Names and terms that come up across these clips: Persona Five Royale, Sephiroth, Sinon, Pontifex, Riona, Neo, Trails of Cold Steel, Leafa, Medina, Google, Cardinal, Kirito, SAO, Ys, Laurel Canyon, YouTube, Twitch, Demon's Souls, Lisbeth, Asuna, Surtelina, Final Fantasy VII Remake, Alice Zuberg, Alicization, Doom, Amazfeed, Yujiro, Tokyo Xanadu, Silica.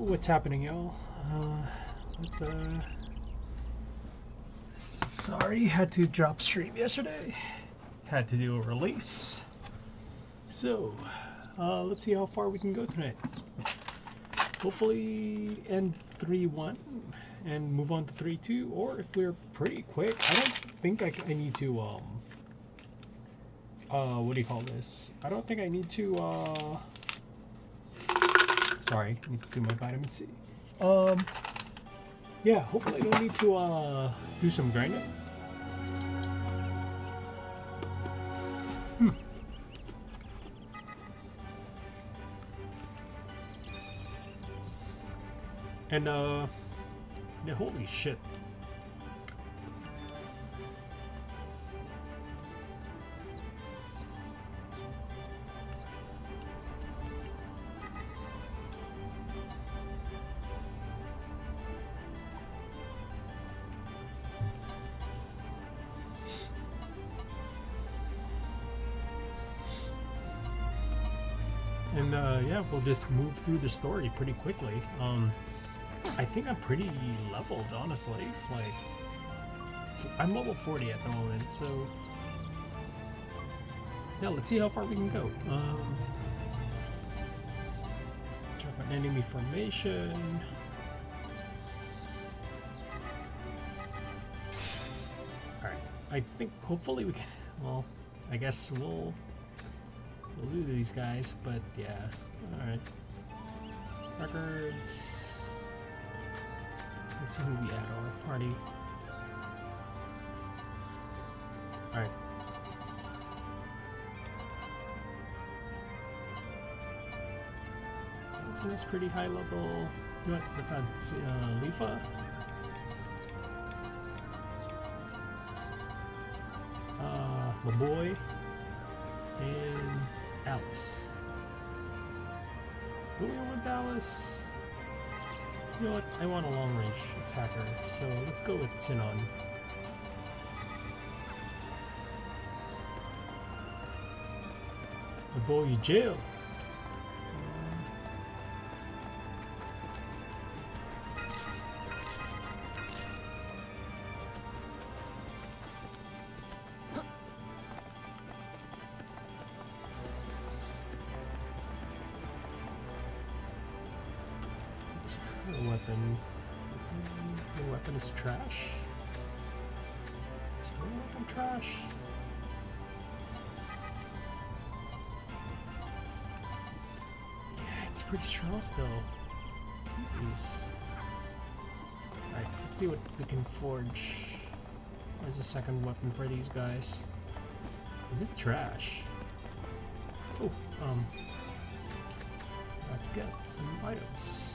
what's happening, y'all? Sorry, had to drop stream yesterday. Had to do a release. So, let's see how far we can go tonight. Hopefully end 3-1 and move on to 3-2, or if we're pretty quick, I don't think I need to, what do you call this? I don't think I need to, sorry, I need to do my vitamin C. Yeah, hopefully I don't need to, do some grinding. And, yeah, holy shit. And, yeah, we'll just move through the story pretty quickly. I think I'm pretty leveled, honestly. Like, I'm level 40 at the moment, so yeah, let's see how far we can go. Check out enemy formation. All right, I think hopefully we can. Well, I guess we'll do these guys, but yeah. All right, records. Let's see who we add to our party. Alright. So that's pretty high level. You know what? That's on Leafa. My boy. And Alice. Who do we want Alice? You know what? I want a long-range attacker, so let's go with Sinon. The boy you jail. Still, peace. Alright, let's see what we can forge as a second weapon for these guys. Is it trash? Oh, let's get some items.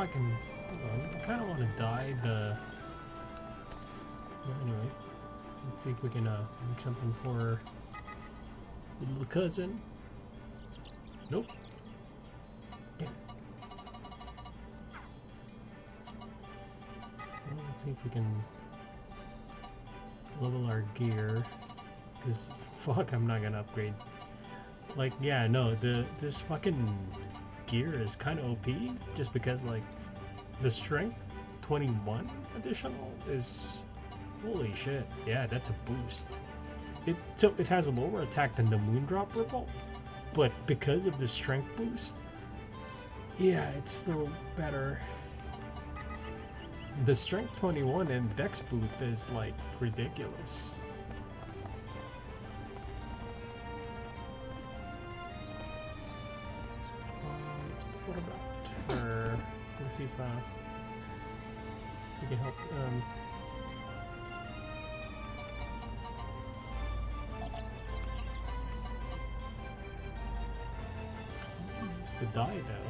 I can, hold on, I kind of want to dye the, well, anyway, let's see if we can make something for the little cousin. Nope. Damn. Well, let's see if we can level our gear, because fuck, I'm not going to upgrade. Like, yeah, no, this fucking gear is kind of OP, just because like the strength 21 additional is, holy shit, yeah, that's a boost. So it has a lower attack than the Moondrop Ripple, but because of the strength boost, yeah, it's still better. The strength 21 and dex boost is like ridiculous. See if we can help. The dye though.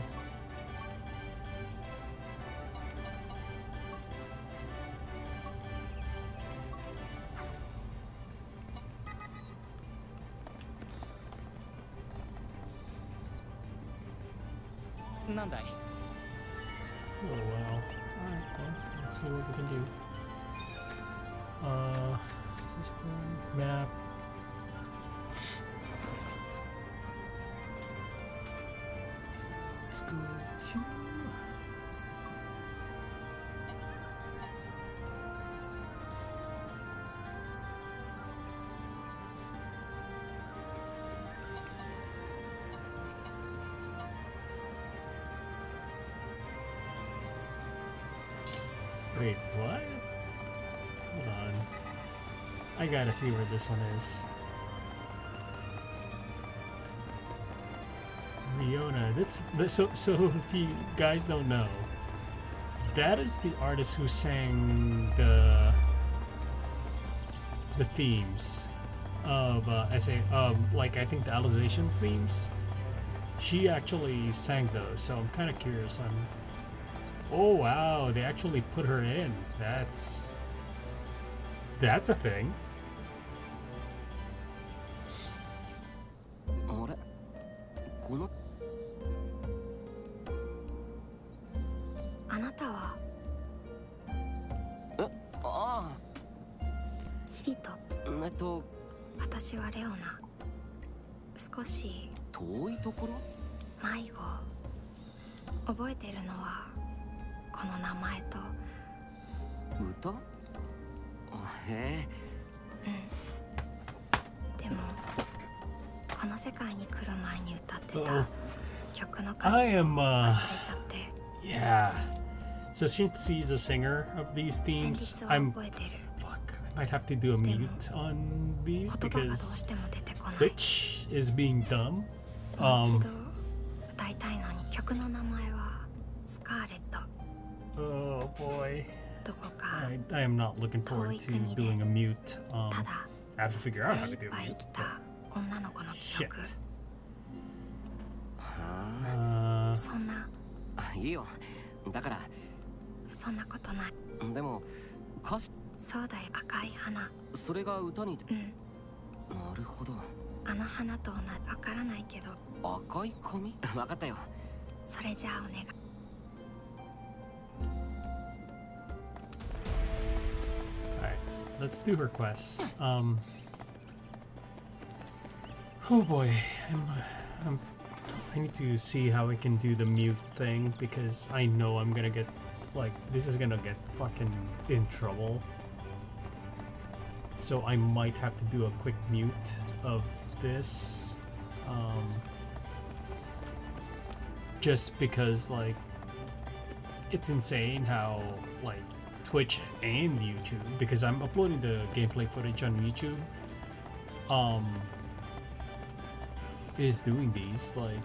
なんだい。Oh wow. Alright, well, let's see what we can do. System, map. Let's go to... Wait, what? Hold on. I gotta see where this one is. Riona, so if you guys don't know, that is the artist who sang the themes of like I think the Alicization themes. She actually sang those, so I'm kind of curious on. Oh wow, they actually put her in. That's a thing. So since he's the singer of these themes, I might have to do a mute on these because Twitch is being dumb. Oh boy. I am not looking forward to doing a mute. I have to figure out how to do a mute. Shit. Alright, let's do her quests. Oh boy, I need to see how I can do the mute thing because I know I'm gonna get, like, this is gonna get fucking in trouble. So I might have to do a quick mute of this. Just because, like, it's insane how, like, Twitch and YouTube, because I'm uploading the gameplay footage on YouTube, is doing these, like,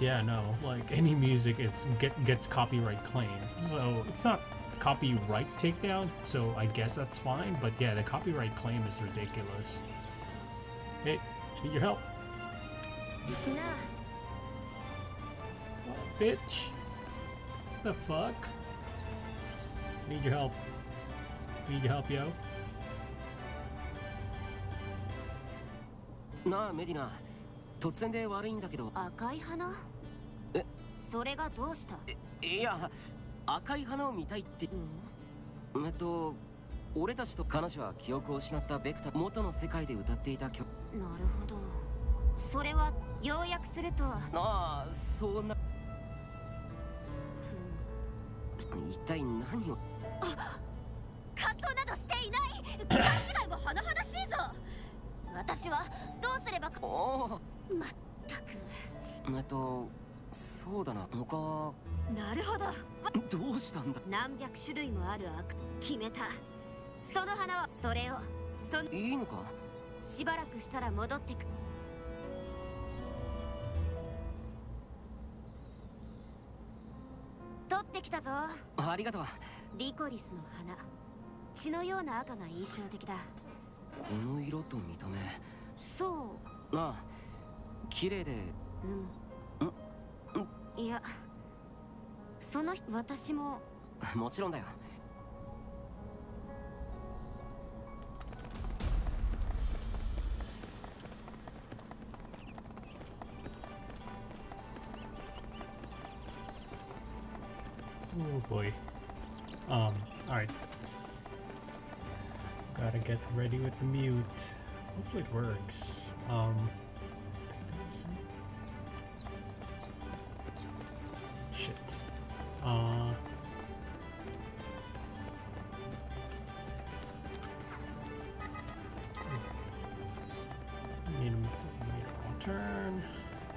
yeah, no, like, any music is gets copyright claimed, so it's not copyright takedown, so I guess that's fine, but yeah, the copyright claim is ridiculous. Hey, need your help. No. What, bitch? The fuck? Need your help. Need your help, yo. Nah, Medina. 突然で悪いんだけど。赤い花？え、それがどうした？いや、赤い花を見たいって。うん。俺たちと彼女は記憶を失ったベクター元の世界で歌っていた曲。なるほど。それは要約すると。ああ、そんな。一体何を。あ、葛藤などしていない。勘違いも甚だしいぞ。私はどうすれば。おお。 まったく。そうだな。他。なるほど。どうしたんだ。何百種類もある悪。決めた。その花はそれを。その。いいのか。しばらくしたら戻ってく。取ってきたぞ。ありがとう。リコリスの花。血のような赤が印象的だ。この色と見た目。そう。なあ。 綺麗で、うん、うん、いや、その人、私ももちろんだよ。Oh boy. Alright. Gotta get ready with the mute. Hopefully it works. Shit. Need a wrong turn.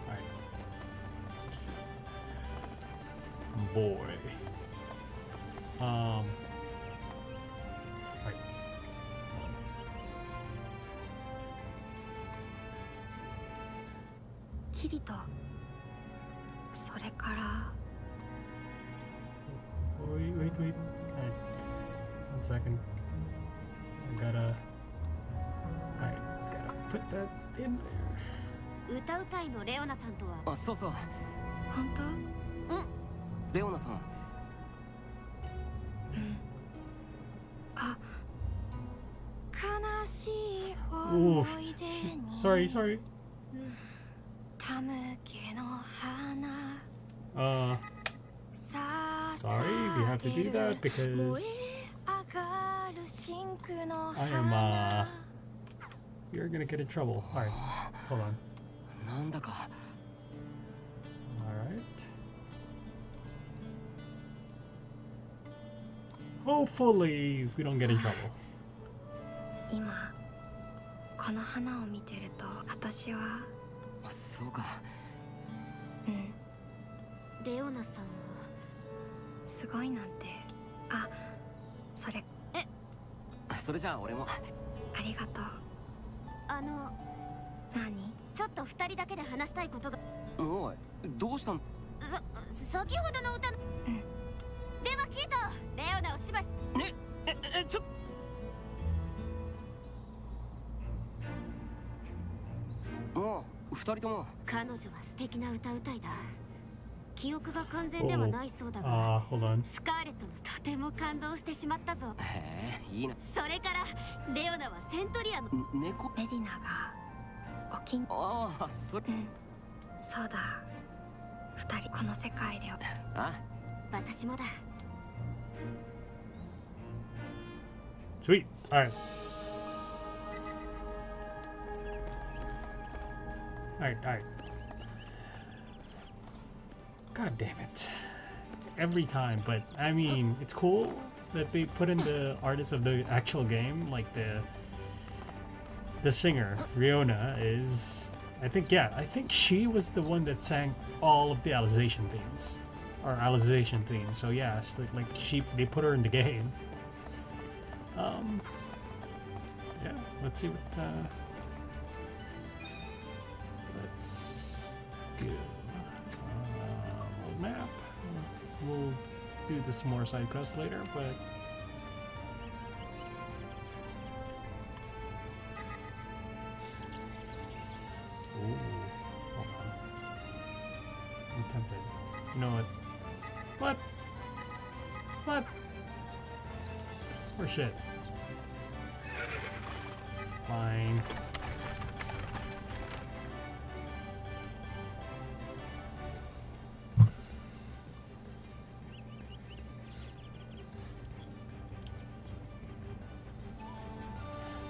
Alright. Boy. Right. Kirito. それから Wait. All right. One second. I gotta put that in there. 歌う会のレオナさんとは。あ、そうそう。本当？うん。レオナさん。 Oof. Sorry. Sorry, we have to do that because I am, you're gonna get in trouble. Alright, hold on. Alright. Hopefully, we don't get in trouble. この花を見てると、私は。あ、そうか。うん。レオナさんはすごいなんて。あ、それ。え、それじゃあ俺も。ありがとう。何？ちょっと二人だけで話したいことが。おい、どうしたの？先ほどの歌の。うん。では聞いた。レオナをしばし。ね、ちょっと。 もう二人とも彼女は素敵な歌いだ。記憶が完全ではないそうだが、スカーレットのとても感動してしまったぞ。へえ、いいな。それからレオナはセントリアの猫ペディナがお気に。ああ、それ。そうだ。二人この世界で。あ、私もだ。Sweet. Alright. Alright. God damn it. Every time, but I mean, it's cool that they put in the artist of the actual game, like the singer, Riona, is... I think she was the one that sang all of the Alicization theme. So yeah, it's like they put her in the game. Yeah, let's see what... World map. We'll do this more side quest later, but hold on. I'm tempted. You know what? What? Poor shit. Fine.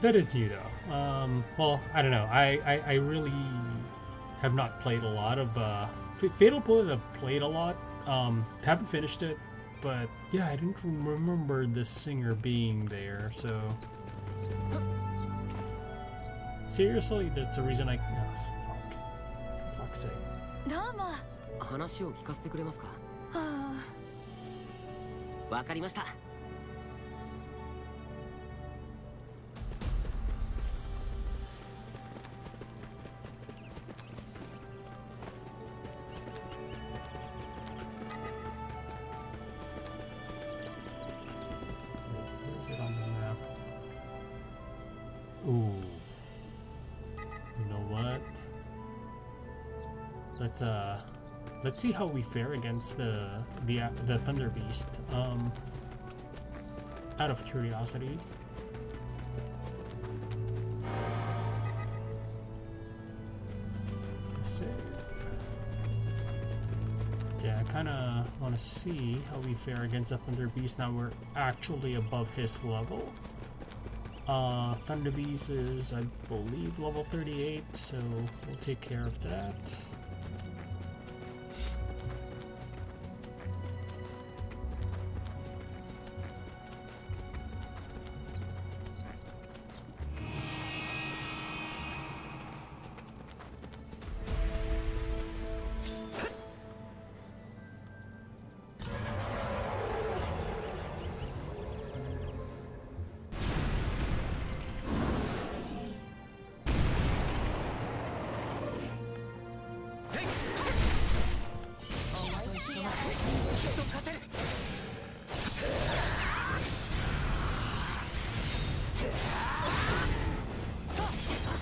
That is new though. Well, I don't know. I really have not played a lot of Fatal Bullet. I've played a lot. Haven't finished it, but yeah, I didn't remember the singer being there. So seriously, that's the reason I. Oh, fuck. Fuck's sake. Hello. 話を聞かせてくれますか? わかりました。 Let's see how we fare against the Thunder Beast. Out of curiosity. Save. Yeah, I kinda want to see how we fare against the Thunder Beast now we're actually above his level. Thunder Beast is, I believe, level 38, so we'll take care of that.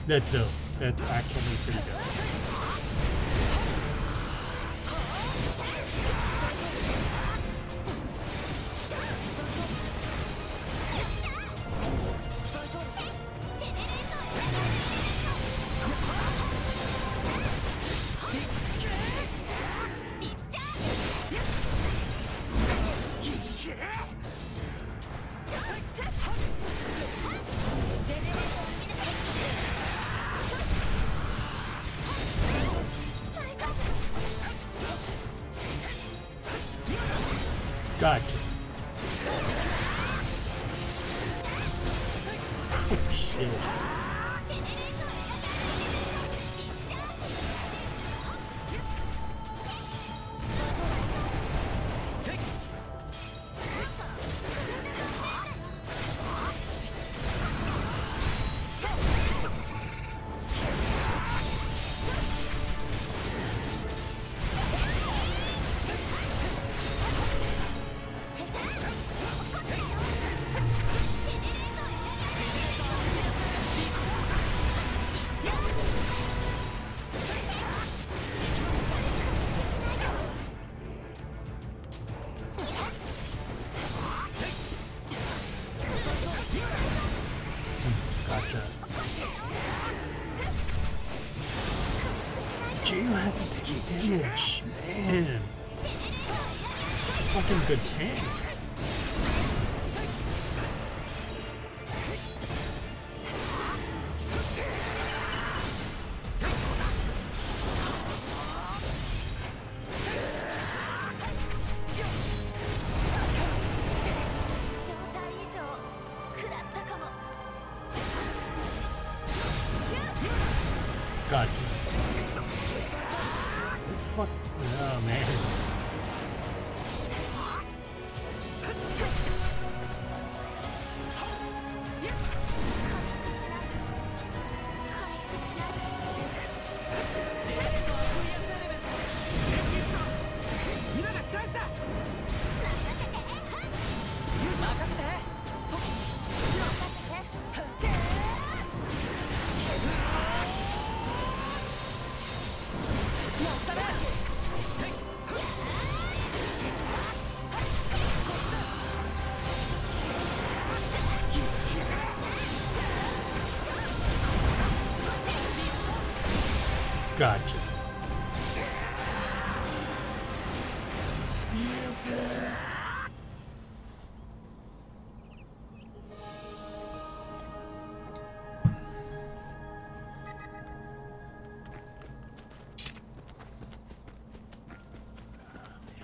That's dope. That's actually pretty dope. Gotcha.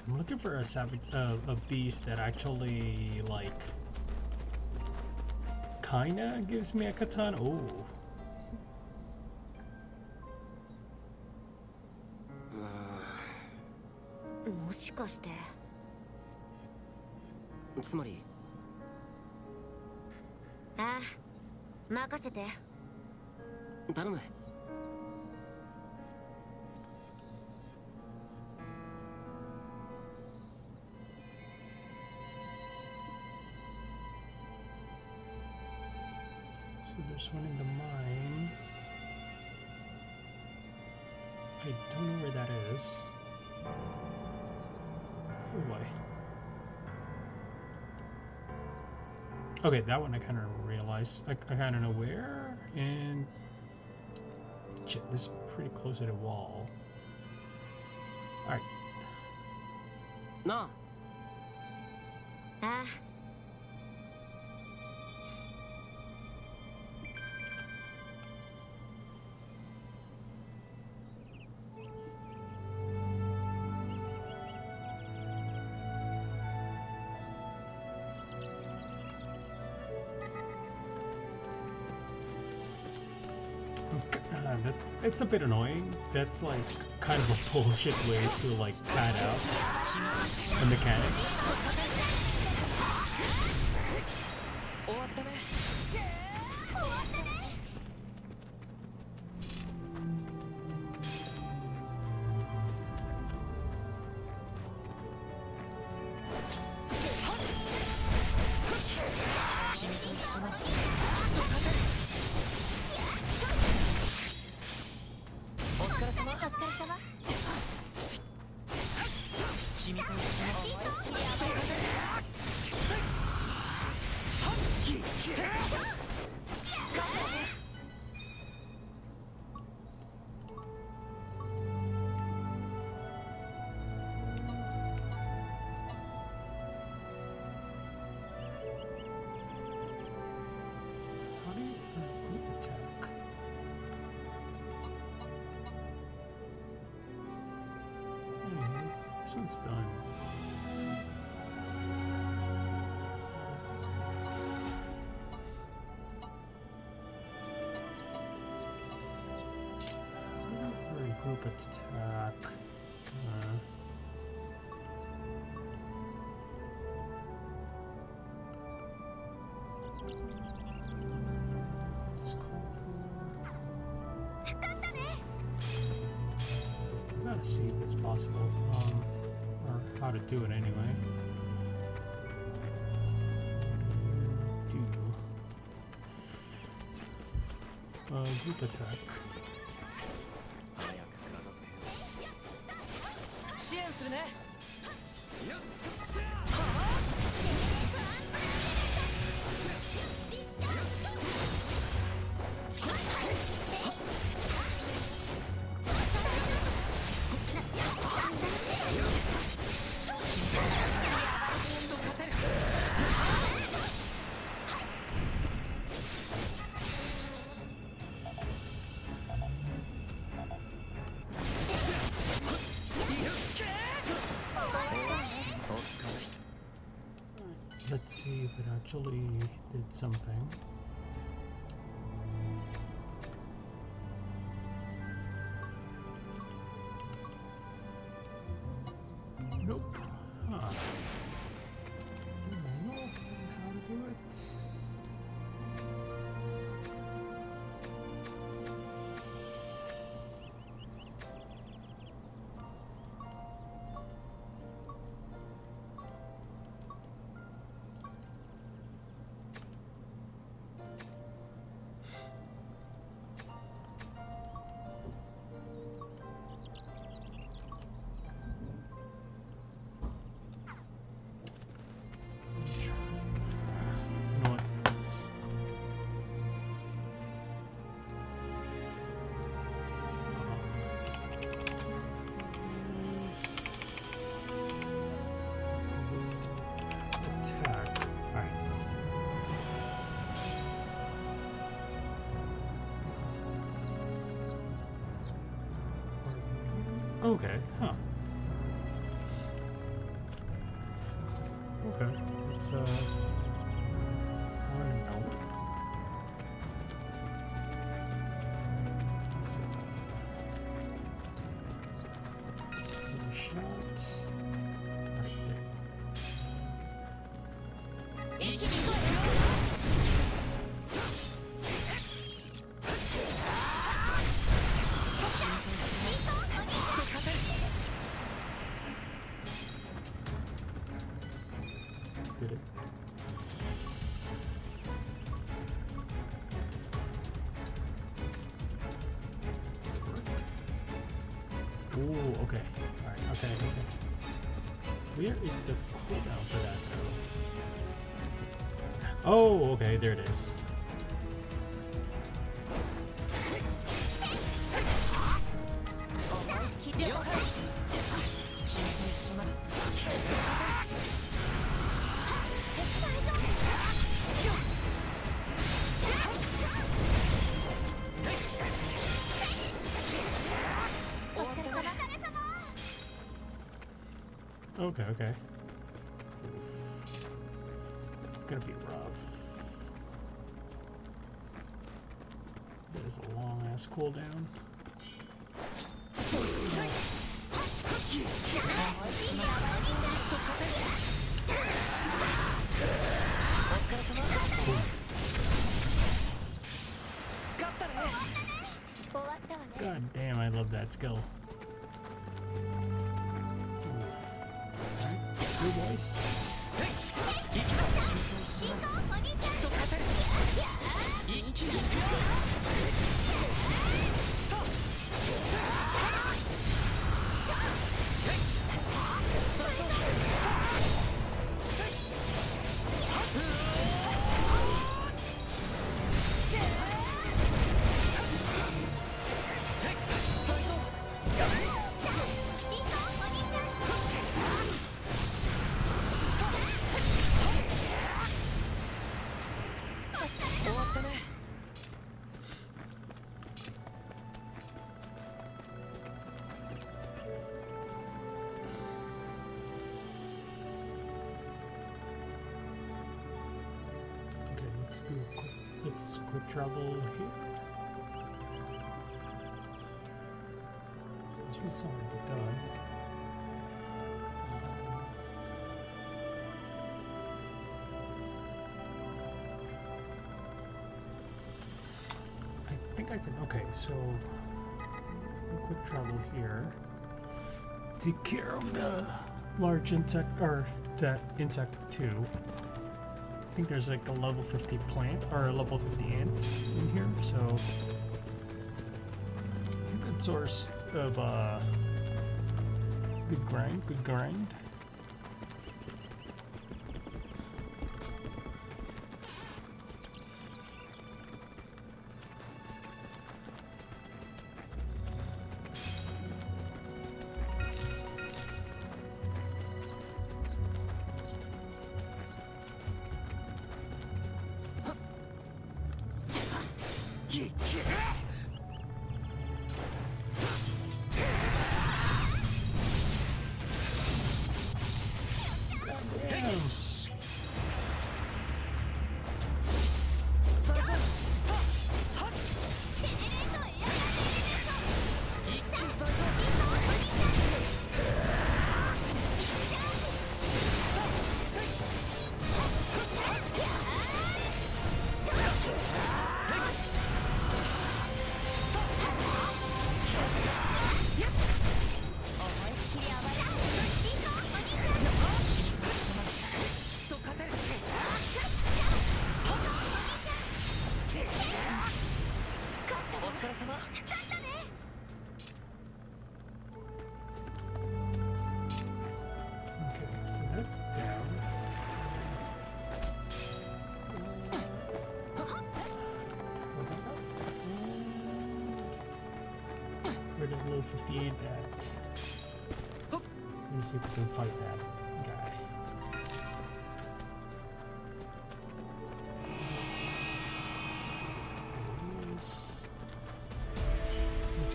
I'm looking for a savage, a beast that actually like kinda gives me a katana. Oh. So there's one in the mine. I don't know where that is. Oh boy. Okay, that one I kind of realized. I kind of know where, and shit, this is pretty close to the wall. Alright. なあ。ああ。It's a bit annoying. That's like kind of a bullshit way to like pad out the mechanic. See if it's possible, or how to do it anyway. Do group attack. Actually did something. Nope. Huh. Still manual on how to do it. Okay, huh. Okay, it's I don't know. Let's see. Shot. Right there. Where is the cooldown for that though? Oh, okay, there it is. Okay, okay. It's gonna be rough. That is a long ass cooldown. God damn, I love that skill. Good voice. Trouble here. Should it's already done. I think I can. Okay, so quick trouble here. Take care of the large insect or that insect too. I think there's like a level 50 plant or a level 50 ant in here, so a good source of good grind, good grind.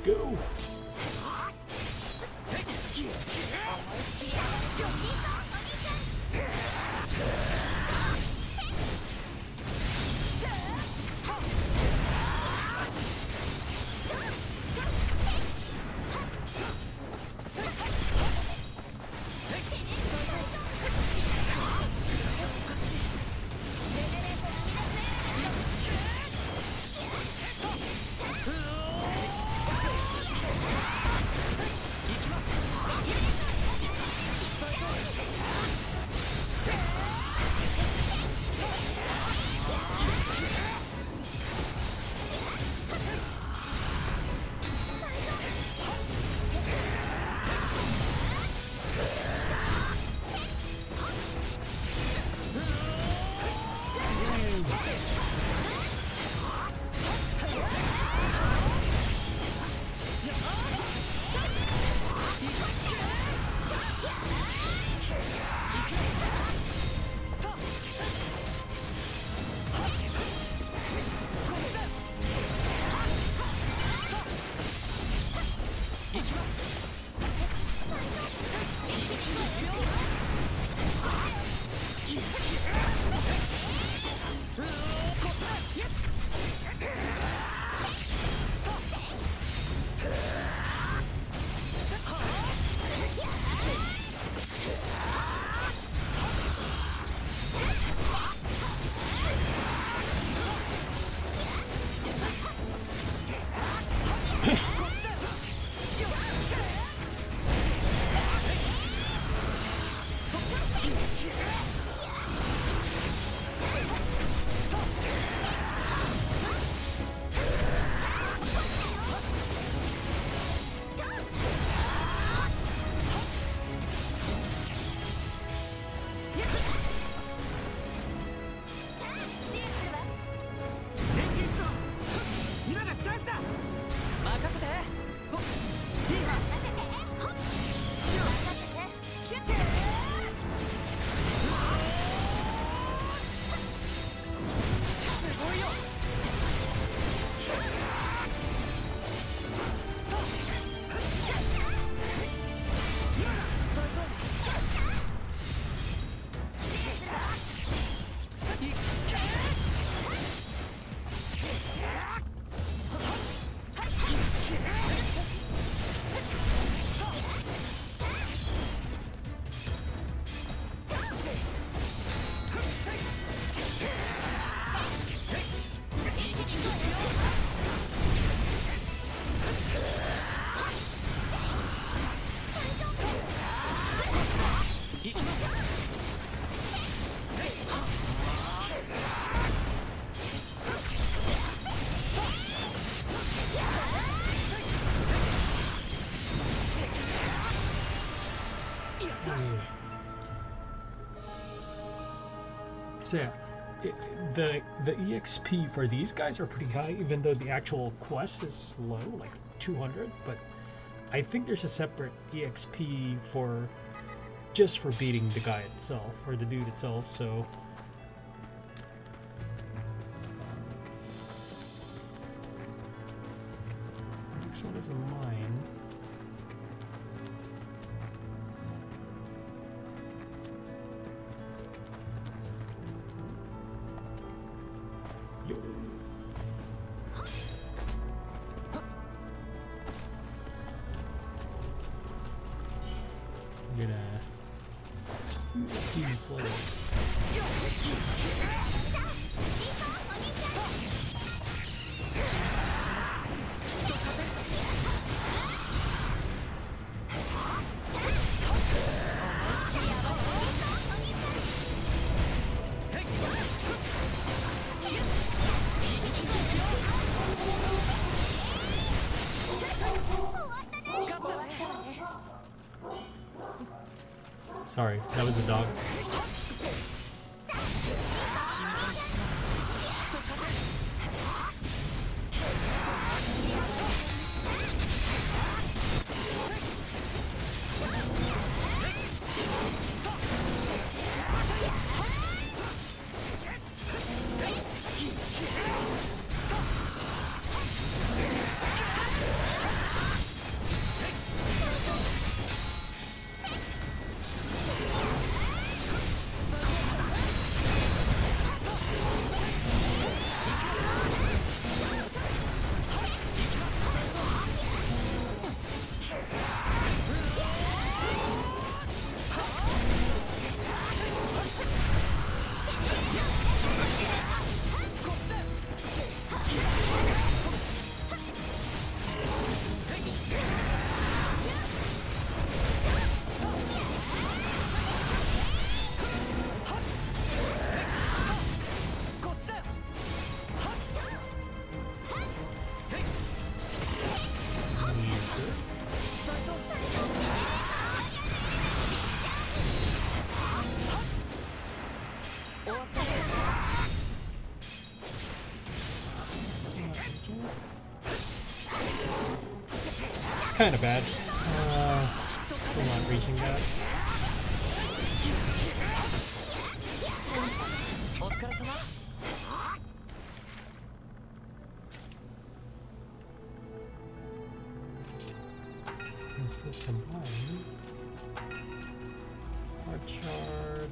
Go. So yeah, the EXP for these guys are pretty high, even though the actual quest is low, like 200. But I think there's a separate EXP for just for beating the guy itself or the dude itself. So. Next one is a mine. Sorry, that was the dog. Kind of bad. Still not reaching that. Is this the mine? Orchard.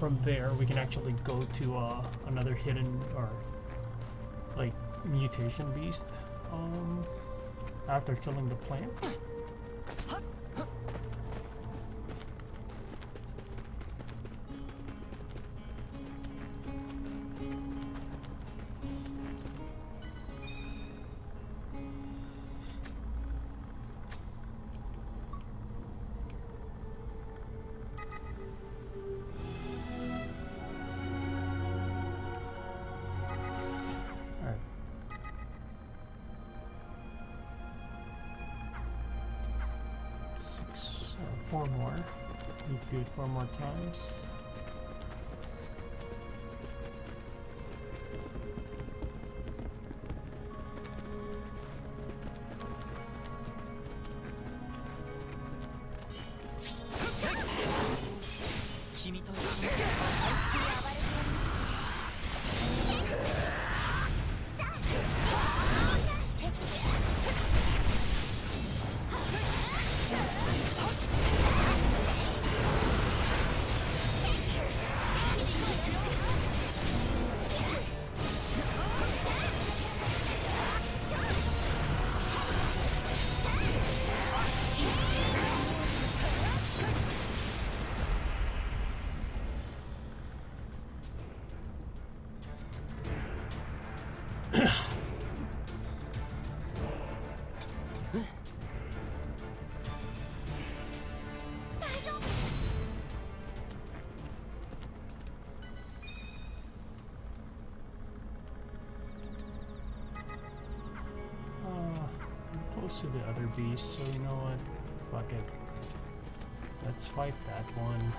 From there, we can actually go to another hidden or like mutation beast after killing the plant. Four more times. Posted the other beast, so you know what? Fuck it. Let's fight that one.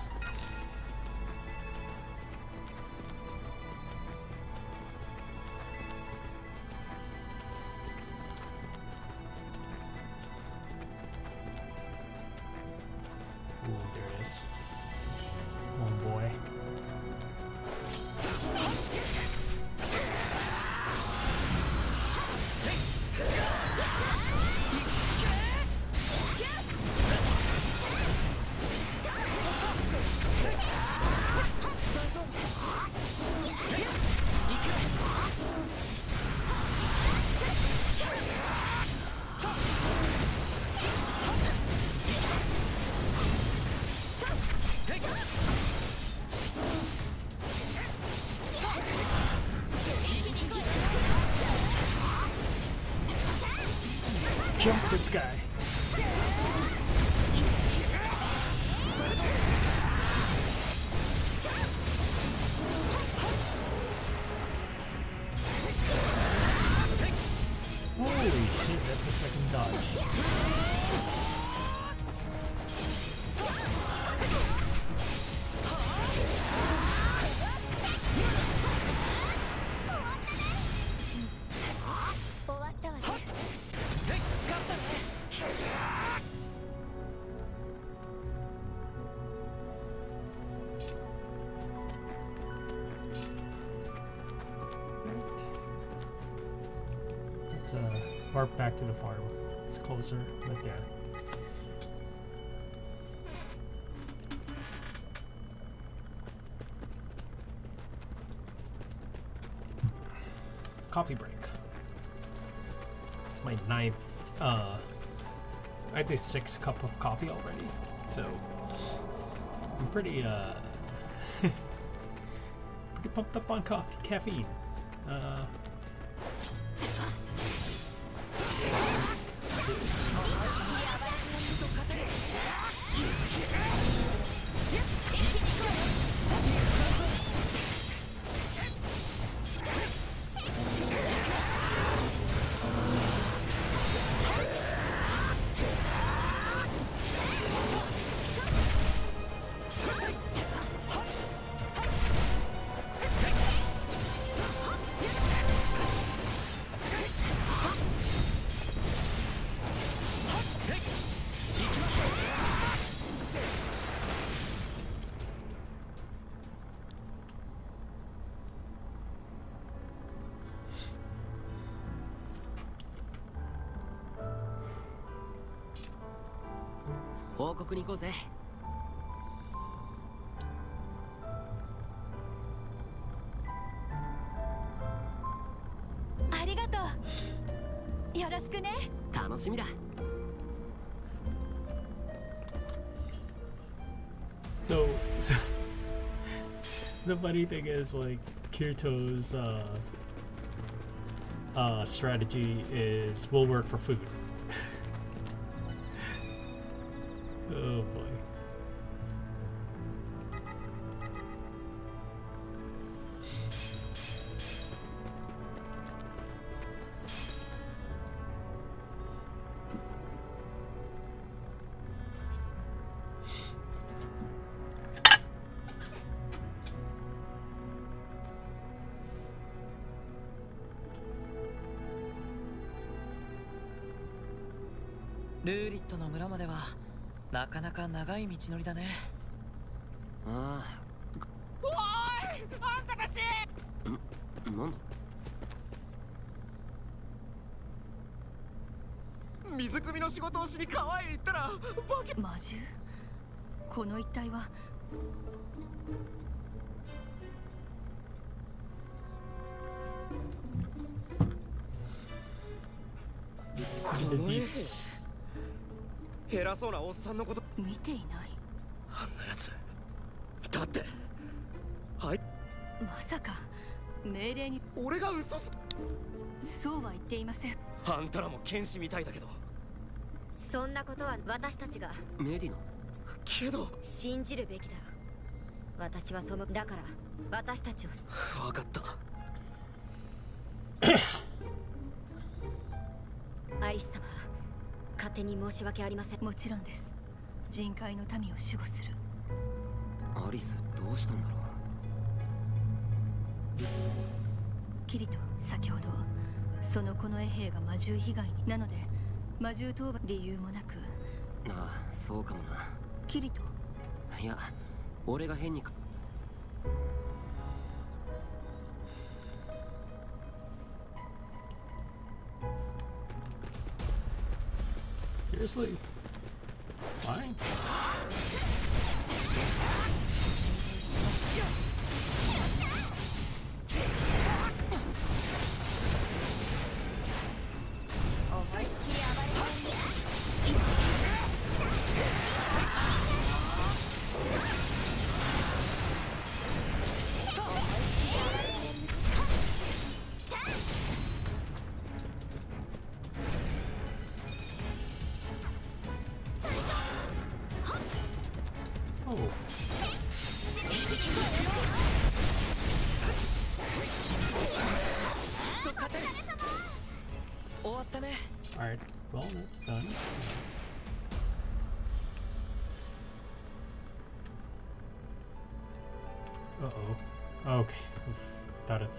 Back to the farm. It's closer, but yeah. Coffee break. It's my ninth, I'd say sixth cup of coffee already. So I'm pretty, pretty pumped up on coffee, caffeine. So the funny thing is, like, Kirito's strategy is we'll work for food. 命令に俺が嘘つそうは言っていません。あんたらも剣士みたいだけど。そんなことは私たちが。メディのけど信じるべきだ。私は友だから私たちを。分かったアリス様、勝手に申し訳ありません。もちろんです。人海の民を守護する。アリス、どうしたんだろう。キリト、先ほどその近衛兵が魔獣被害に。なので魔獣討伐理由もなく。ああ、そうかもな。キリト、いや俺が変にか。Seriously? Fine.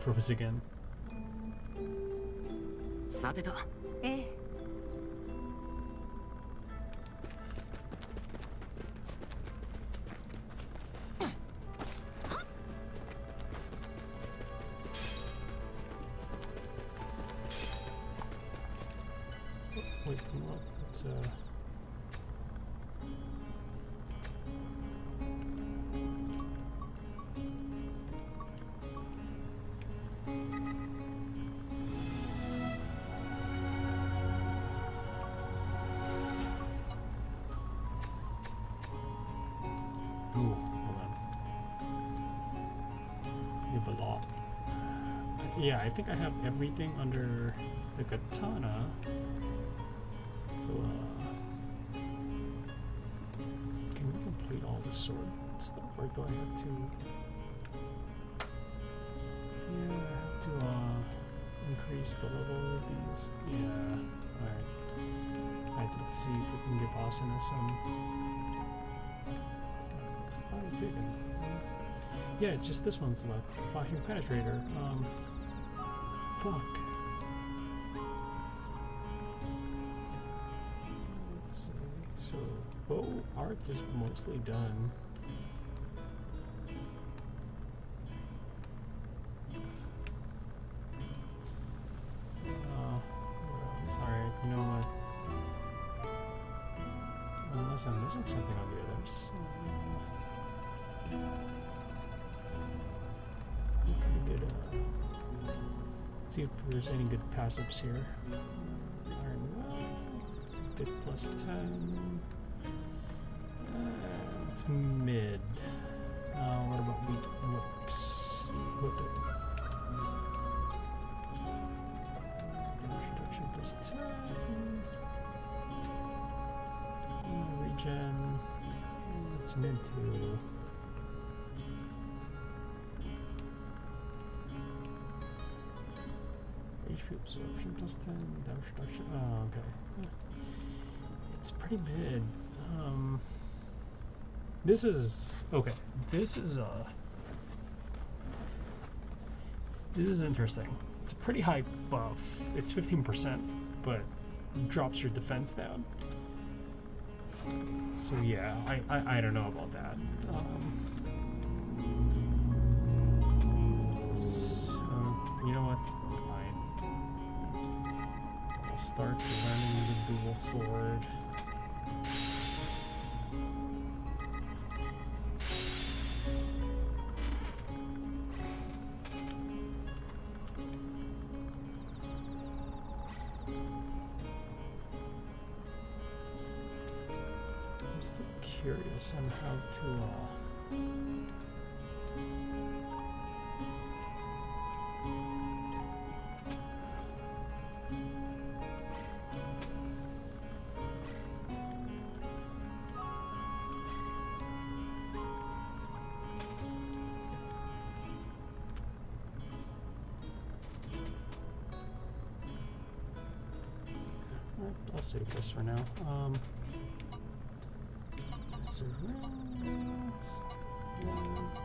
Froze again. Sadeta. Eh. Wait, come on. It's I think I have everything under the katana. So, can we complete all the sword stuff? Or do I have to? Yeah, I have to increase the level of these. Yeah, alright. Alright, let's see if we can give Asuna some. It's probably big. Yeah, it's just this one's left. Vacuum Penetrator. Fuck. Let's see. So, bow art is mostly done. Sorry, you know what? Unless I'm missing something on the others. See if there's any good passives here. Bit plus 10. It's mid. What about wheat? Whoops. Whip it. Introduction plus 10. Regen. It's mid too. Absorption plus 10, damage reduction. Oh, okay. Yeah. It's pretty mid. This is okay. This is interesting. It's a pretty high buff. It's 15%, but drops your defense down. So yeah, I don't know about that. You know what? Start learning the dual sword. I'm still curious on how to I'll save this for now.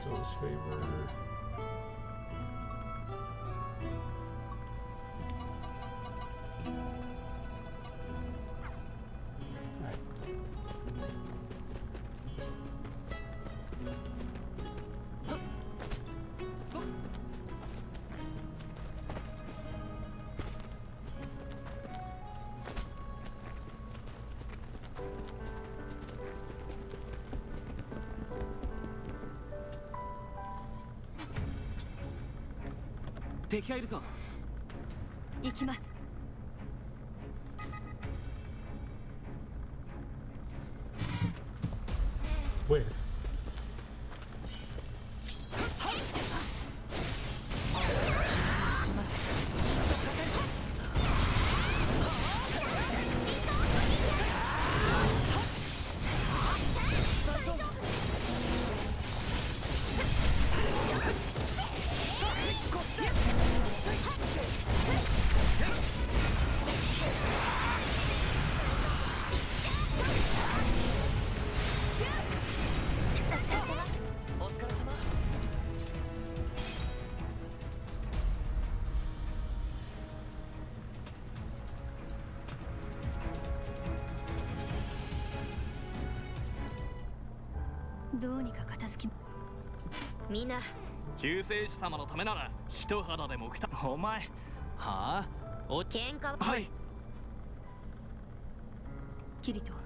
Toes favor. Where? Kirito.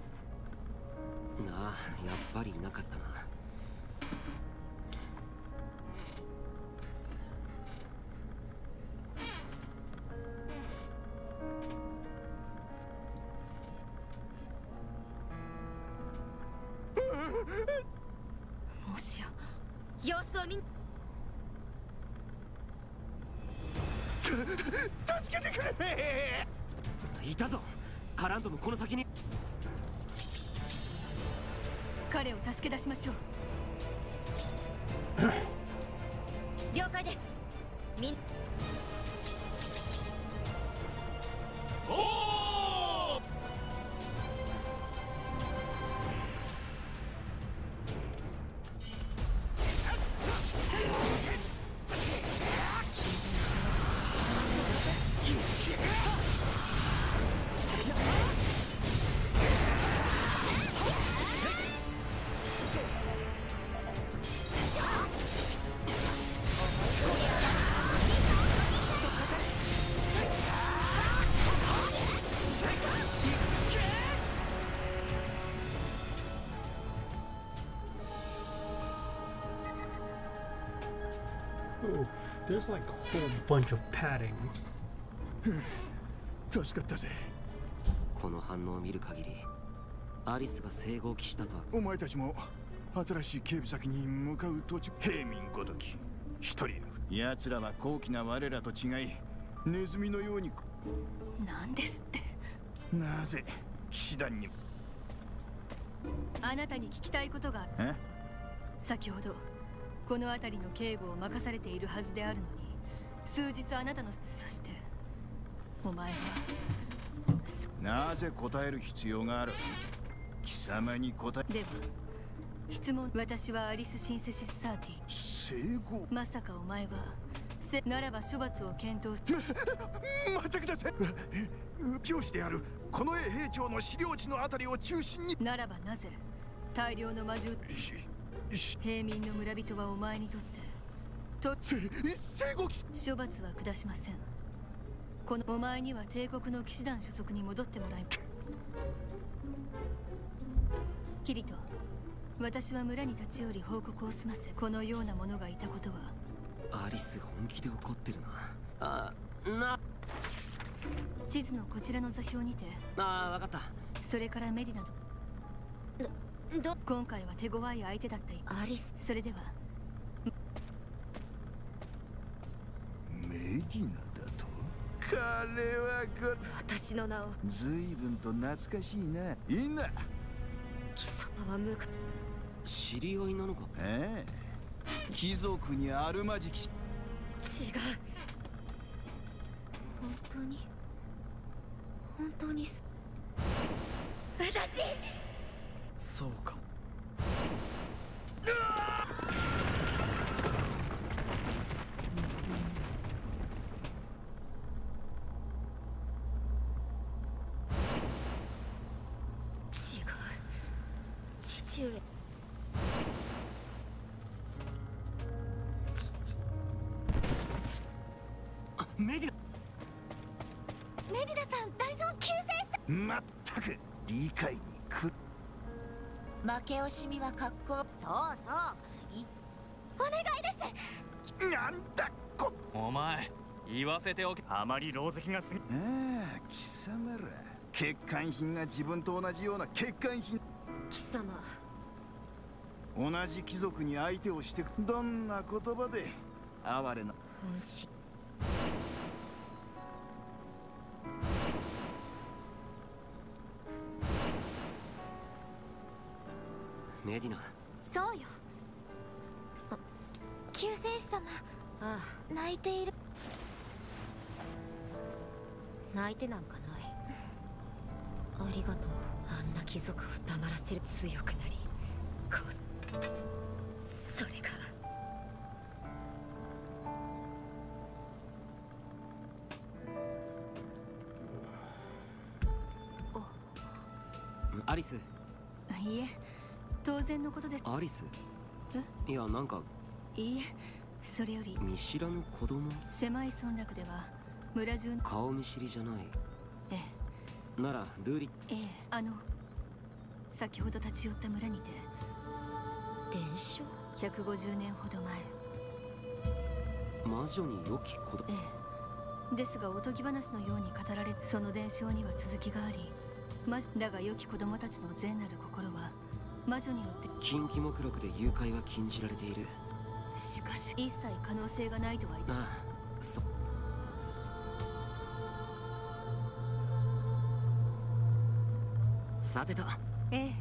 There's like a whole bunch of padding.この辺りの警護を任されているはずであるのに、数日あなたの、そしてお前はなぜ答える必要がある。貴様に答え。では質問。私はアリスシンセシス30。生後。まさかお前はならば処罰を検討。待ってください。上司であるこの衛兵長の資料地のあたりを中心に。ならばなぜ大量の魔獣。平民の村人はお前にとってと処罰は下しません。このお前には帝国の騎士団所属に戻ってもらいます。キリト、私は村に立ち寄り報告を済ませ、このようなものがいたことは。アリス本気で怒ってるな。地図のこちらの座標にて。わかった。それからメディなど。今回は手強い相手だったアリス。それではメディナだと。彼はこ私の名を。ずいぶんと懐かしいな。いいな。貴様は無か知り合いなのか。ええ、貴族にあるまじき。違う、本当に本当にすそうか。負け惜しみは格好。そうそう。お願いです。なんだこ。お前、言わせておけ。あまり狼藉が過ぎ。ああ、貴様ら。欠陥品が自分と同じような欠陥品。貴様。同じ貴族に相手をしてく。どんな言葉で哀れな。本心。メディナ、そうよ。救世主様、ああ、泣いている。泣いてなんかない。ありがとう。あんな貴族を黙らせる。強くなり、こう、それがアリス。いえ。当然のことです。アリス。いや、なんか。いいえ、それより。見知らぬ子供。狭い村落では村中の顔見知りじゃない。ええ。ならルーリ。ええ、先ほど立ち寄った村にて伝承150年ほど前。魔女に良き子だ。ええ。ですがおとぎ話のように語られ、その伝承には続きがあり、魔女だが良き子供たちの善なる心は魔女によって禁忌目録で誘拐は禁じられている。しかし一切可能性がないとは言って。ああ、そう。さてと。ええ。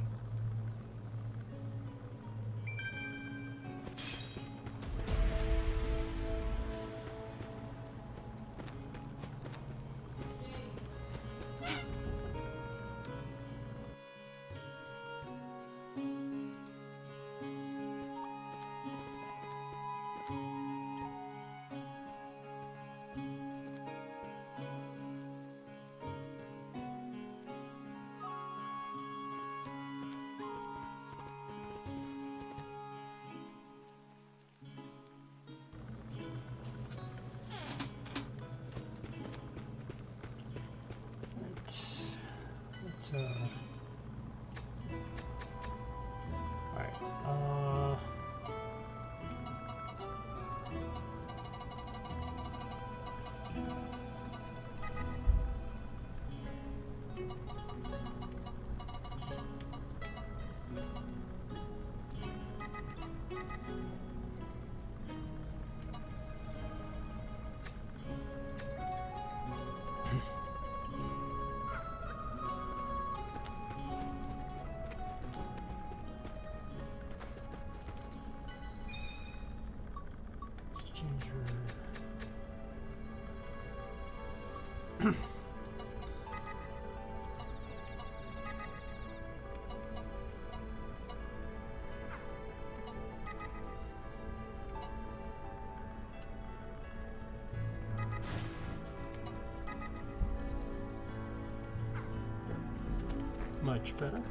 Much better.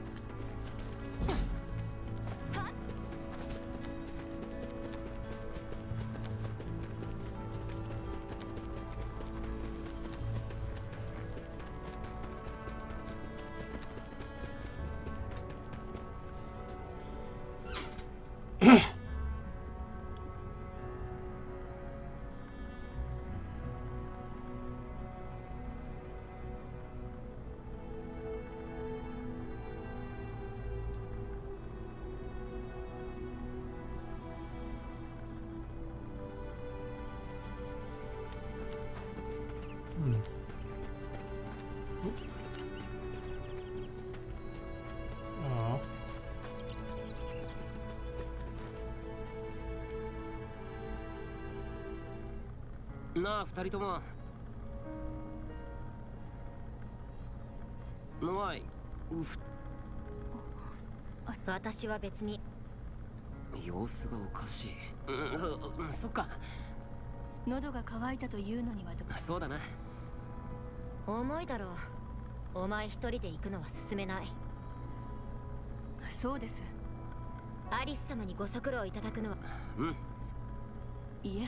二人ともノアイウフ私は別に。様子がおかしい。そっか。喉が渇いたというのにはどうか。そうだな。重いだろう。お前一人で行くのは進めない。そうです。アリス様にご足労いただくのは。うん。い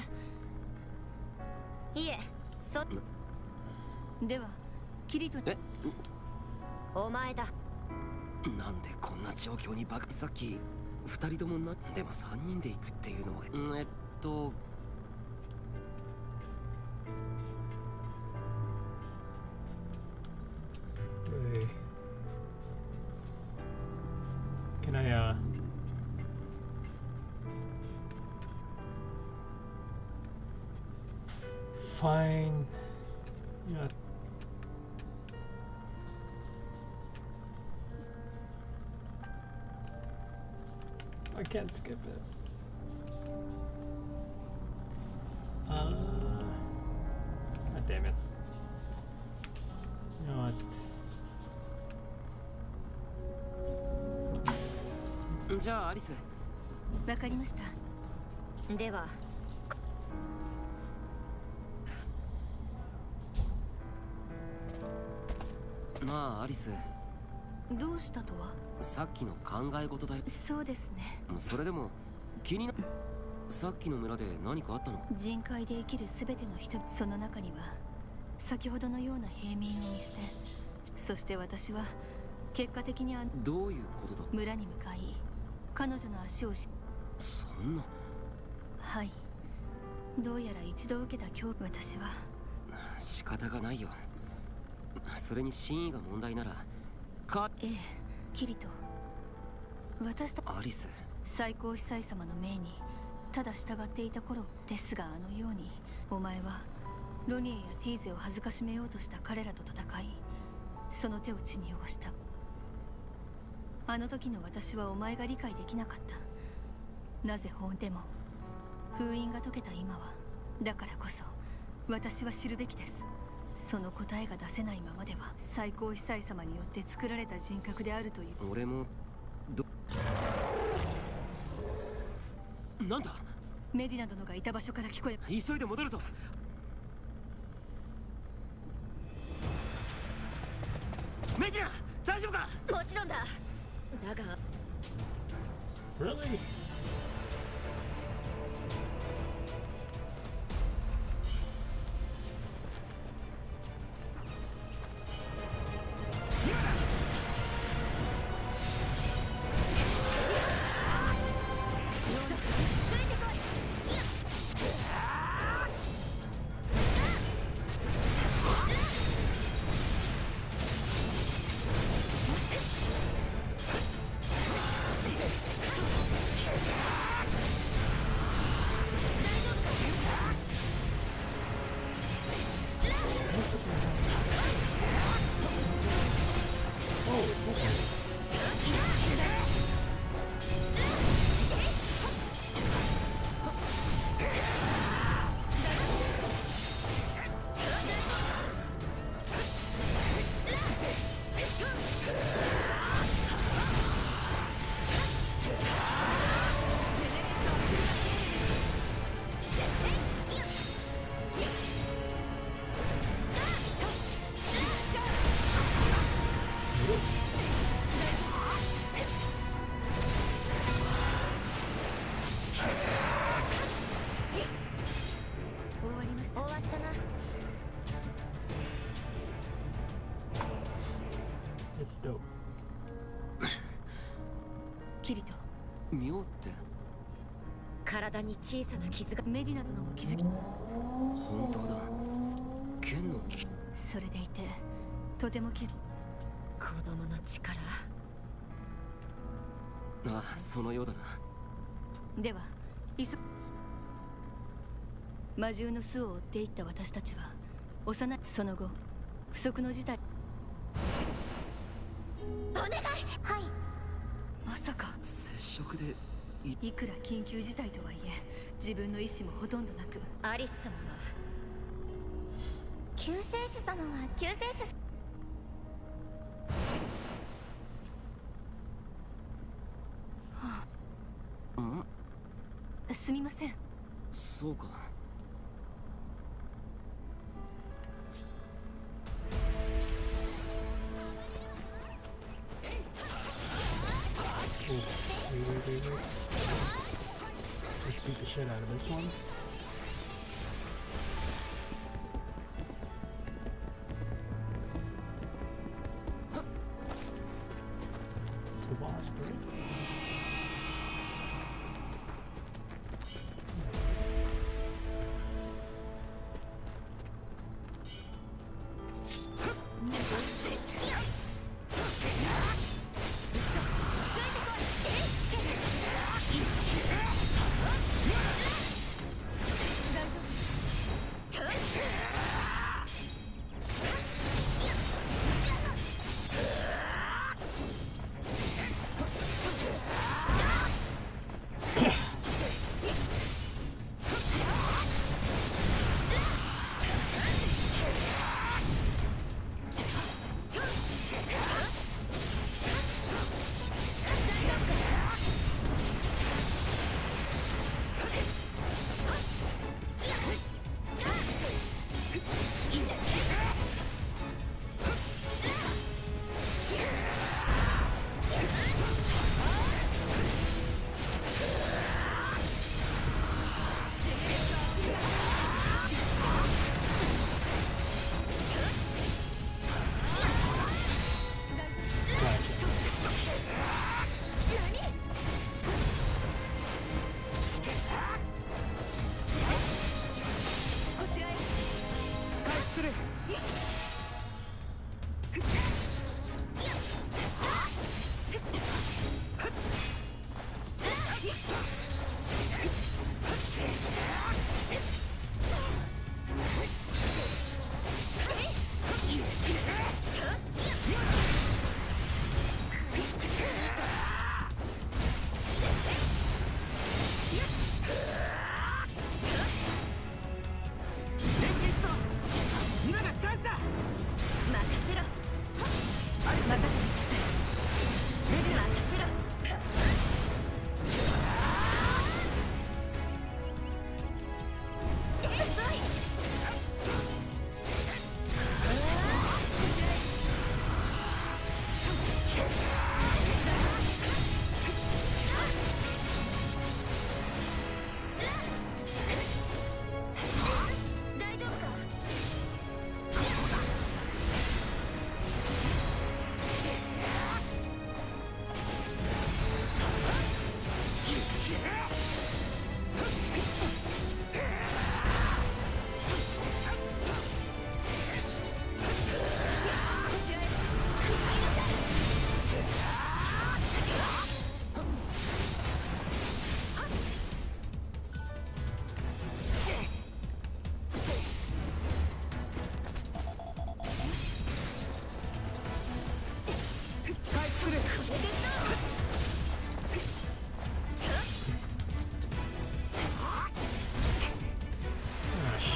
え。いえ、そっ。では、キリト。え？お前だ。なんでこんな状況にバカ。さっき2人ともな。でも3人で行くっていうのも。Can I find I can't skip it. God damn it. You know what? じゃあアリス。わかりました。では。まあアリス。どうしたとは？さっきの考え事だよ。そうですね。それでも気になる。さっきの村で何かあったのか。人海で生きるすべての人、その中には先ほどのような平民を見捨て、そして私は結果的にどういうことだ。村に向かい彼女の足をし。そんな。はい、どうやら一度受けた恐怖。私は仕方がないよ。それに真意が問題ならか。ええ、キリト。私たちアリス、最高司祭様の命にただ従っていた頃ですが、あのようにお前はロニエやティーゼを辱めようとした彼らと戦い、その手を血に汚した。あの時の私はお前が理解できなかった。なぜ法でも封印が解けた今は、だからこそ私は知るべきです。その答えが出せないままでは、最高司祭様によって作られた人格であるという。俺もど。なんだ。メディナ殿がいた場所から聞こえ。急いで戻るぞ。メディナ、大丈夫か。もちろんだ。だが Really? キリト、妙って。体に小さな傷が。メディナ殿も気づき。本当だ、剣の傷。それでいてとても傷。子供の力。ああ、そのようだな。では急。魔獣の巣を追っていった私たちは幼い。その後不測の事態。お願い。はい。まさか接触で いくら緊急事態とはいえ、自分の意思もほとんどなく。アリス様は救世主様は救世主。すみません。そうか。Let's beat the shit out of this one. It's the wasp, right? Nice.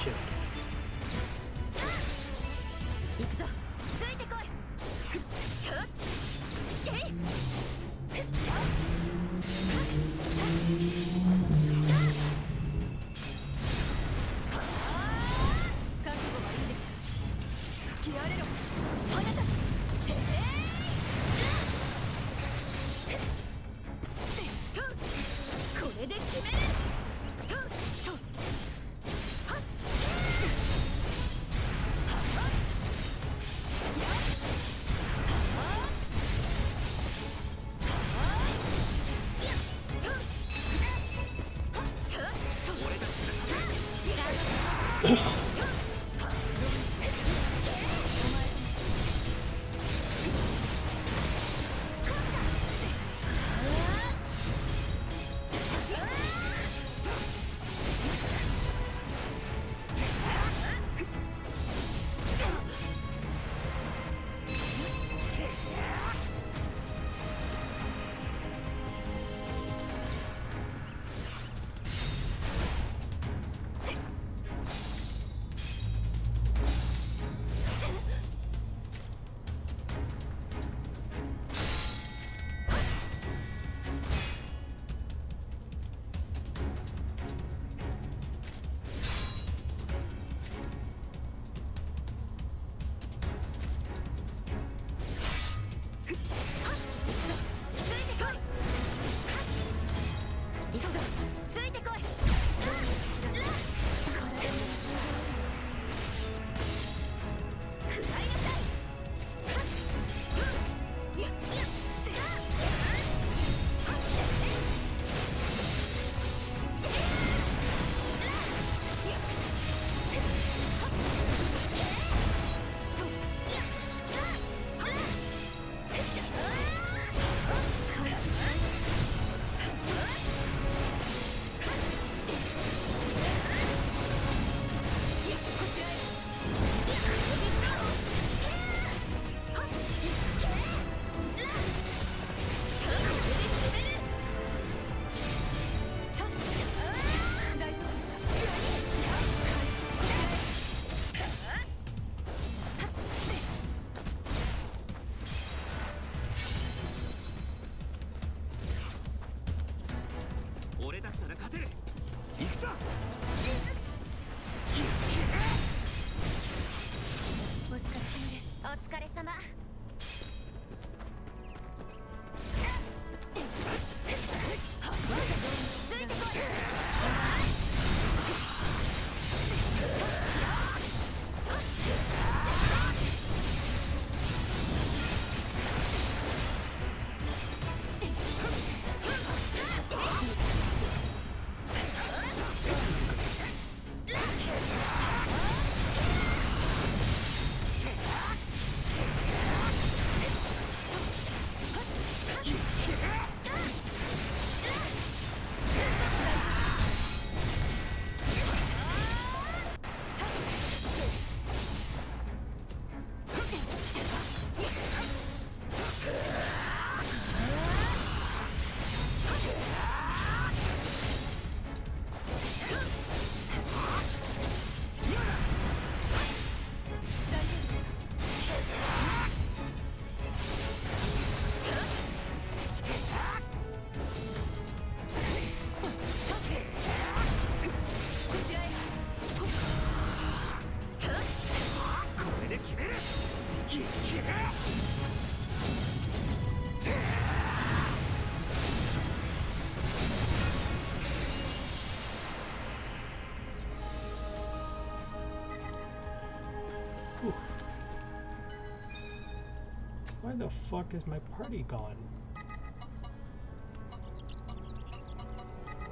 Where the fuck is my party gone?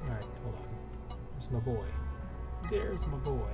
Alright, hold on. There's my boy. There's my boy.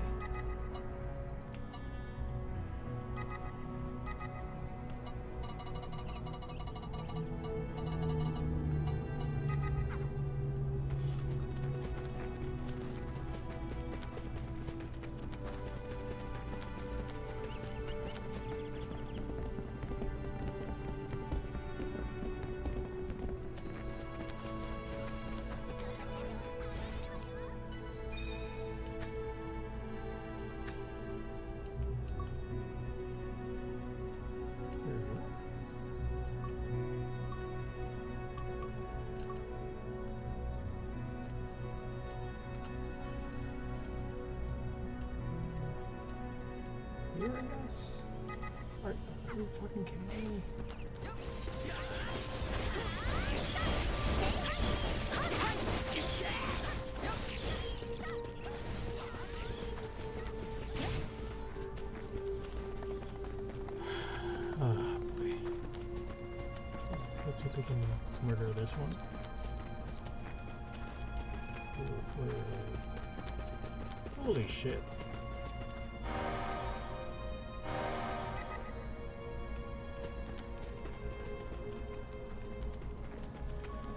Let's see if we can murder this one. Holy shit.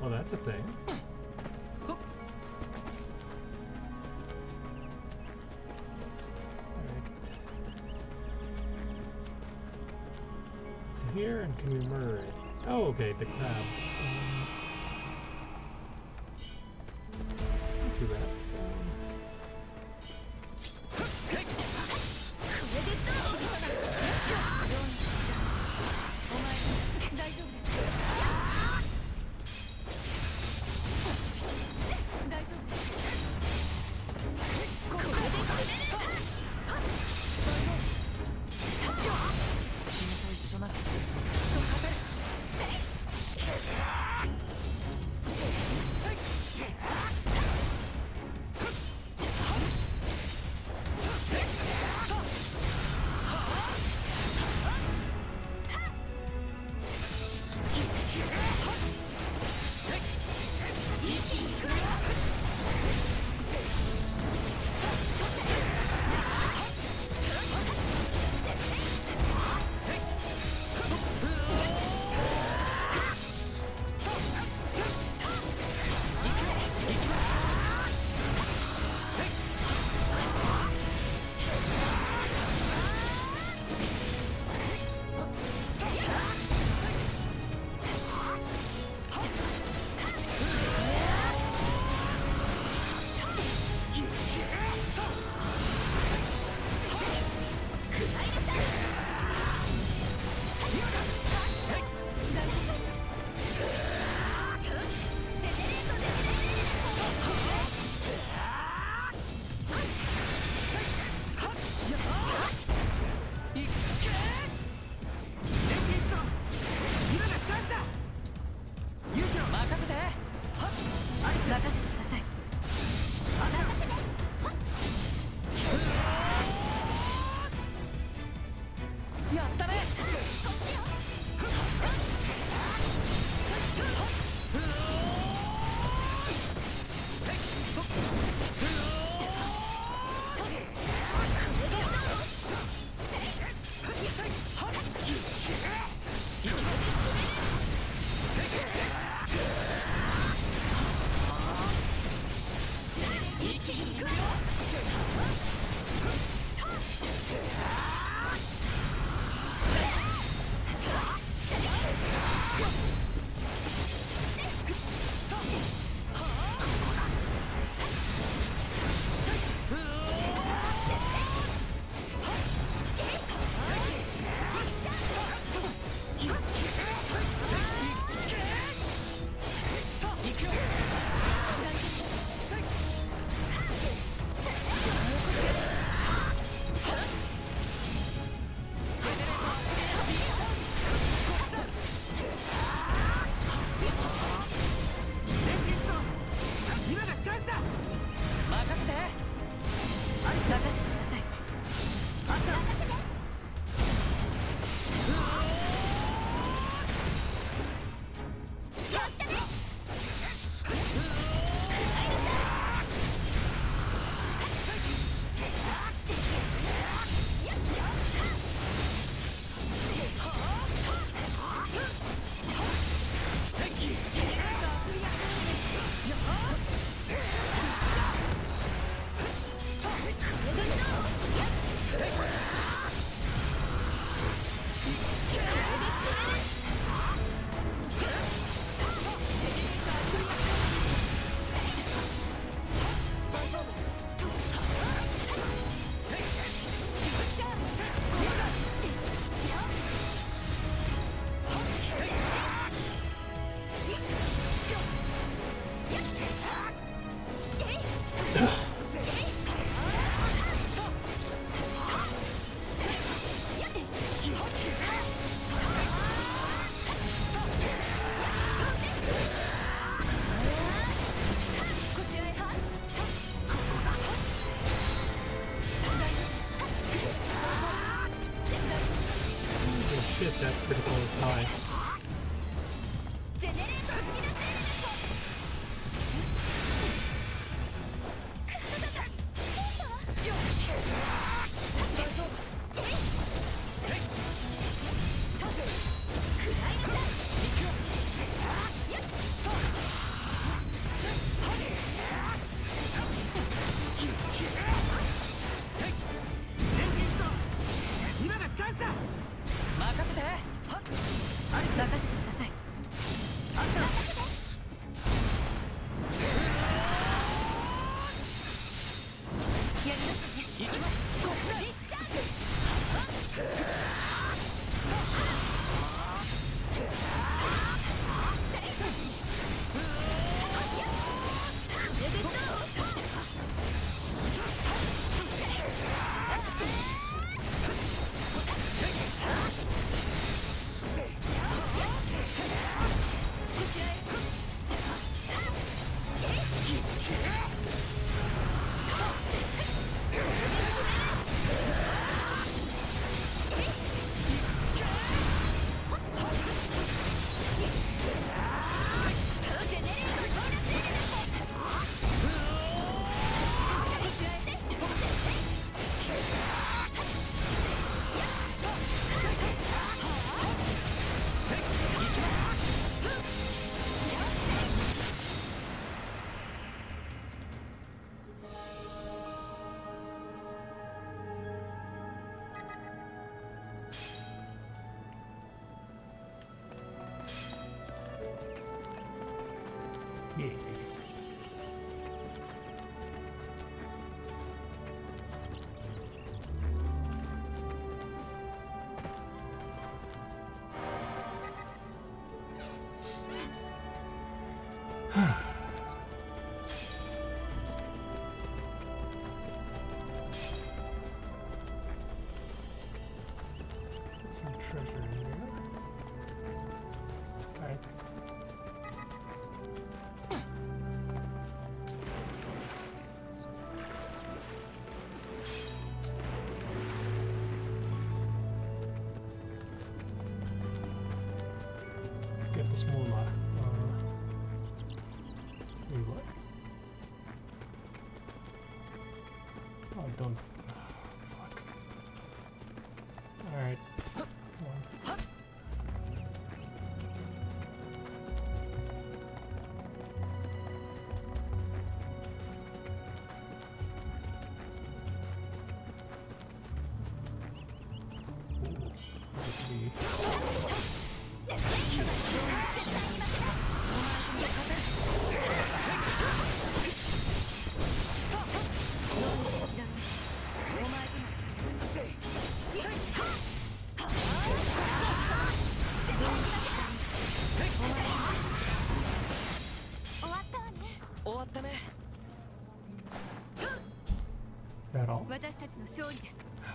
Well, that's a thing. Okay, the crab. Too bad.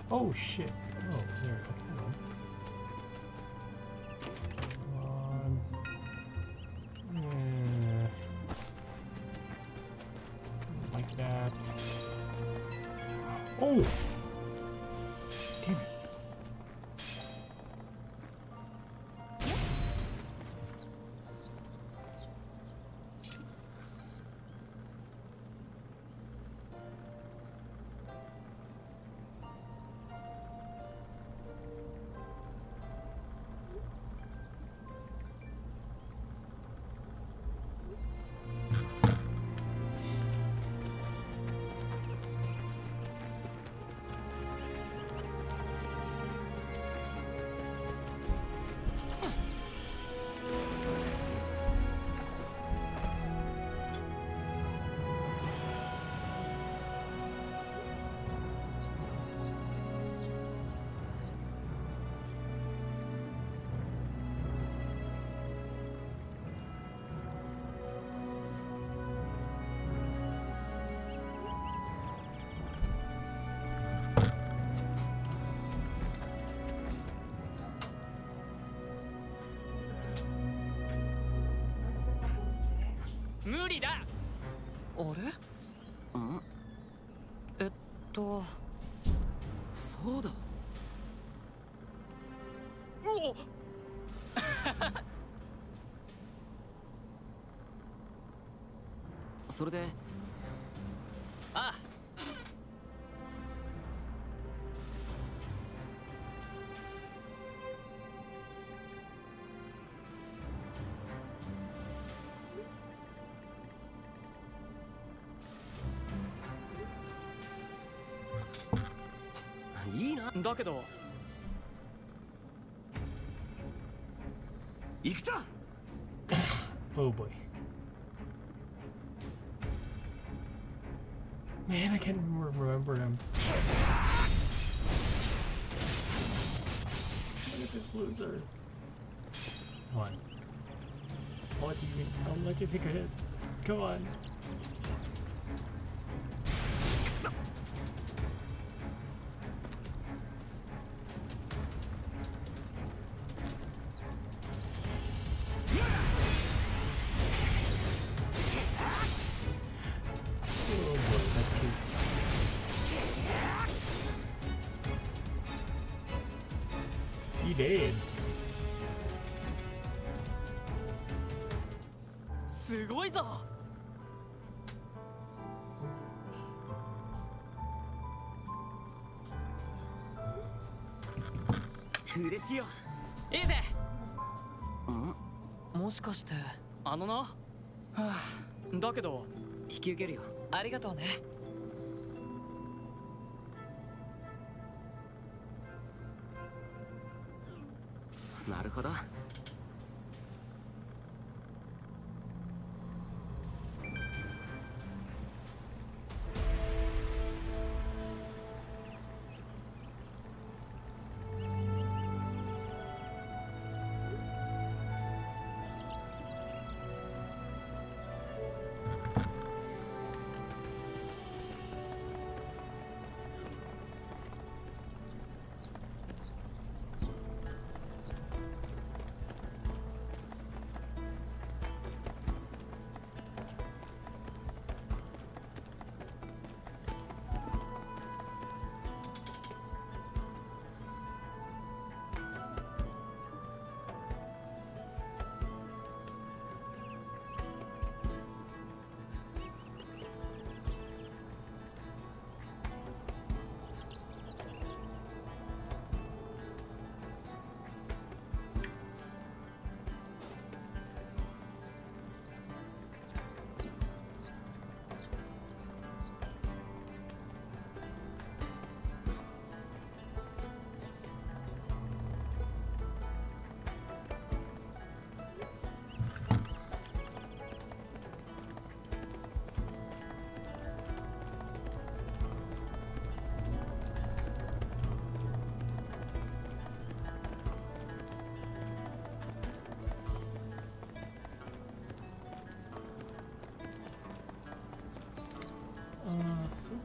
Oh shit. Oh, there we go. Come on. Yeah. Like that. Oh! Damn it. Oh boy. Man, I can't remember him. Look at this loser. Come on. I'll let you take a hit. Come on.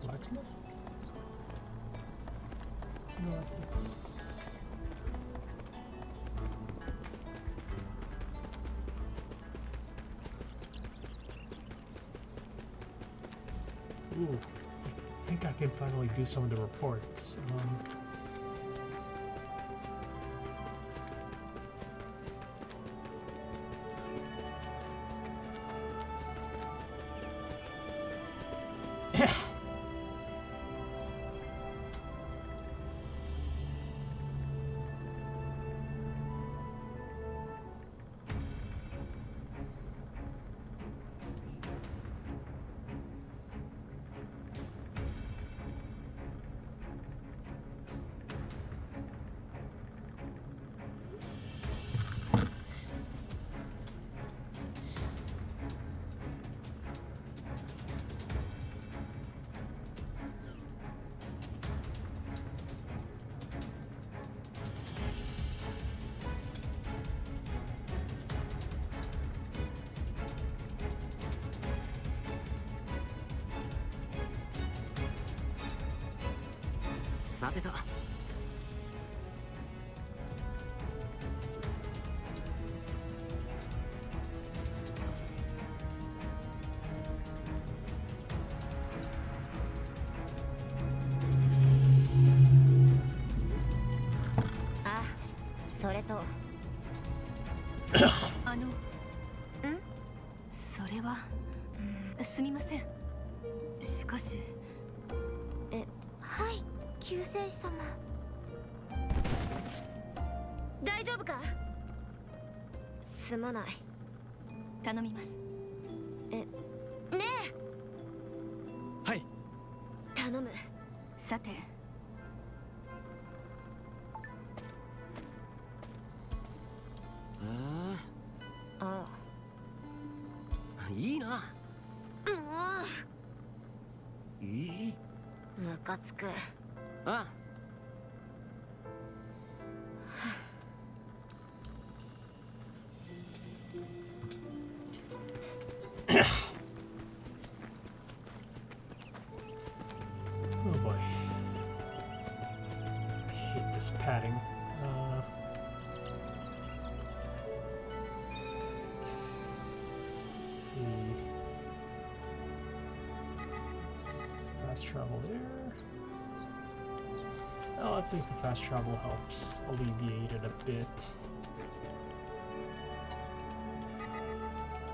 Blacksmith? No, that's... Ooh, I think I can finally do some of the reports. さてと。あ、それと。それは、すみません。しかし。はい、救世主様。大丈夫か？すまない。頼みます。ねえ。はい。頼む。さて。ああ。いいな。もう。いい？ムカつく。ああ。Oh boy. I hate this padding. At least the fast travel helps alleviate it a bit.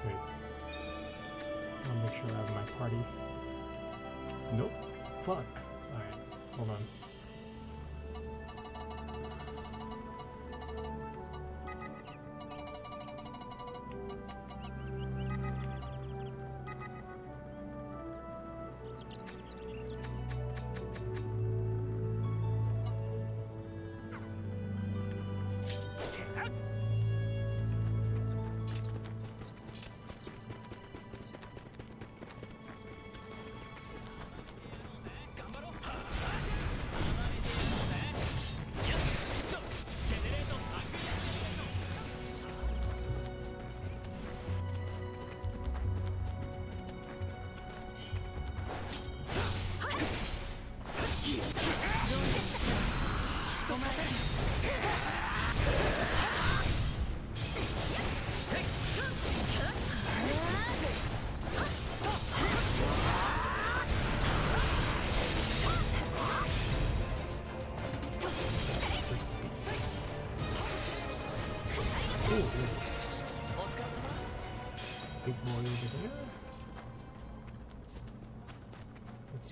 Wait. I'll make sure I have my party. Nope. Fuck. Alright, hold on.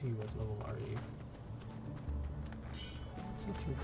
What level are you? It's not too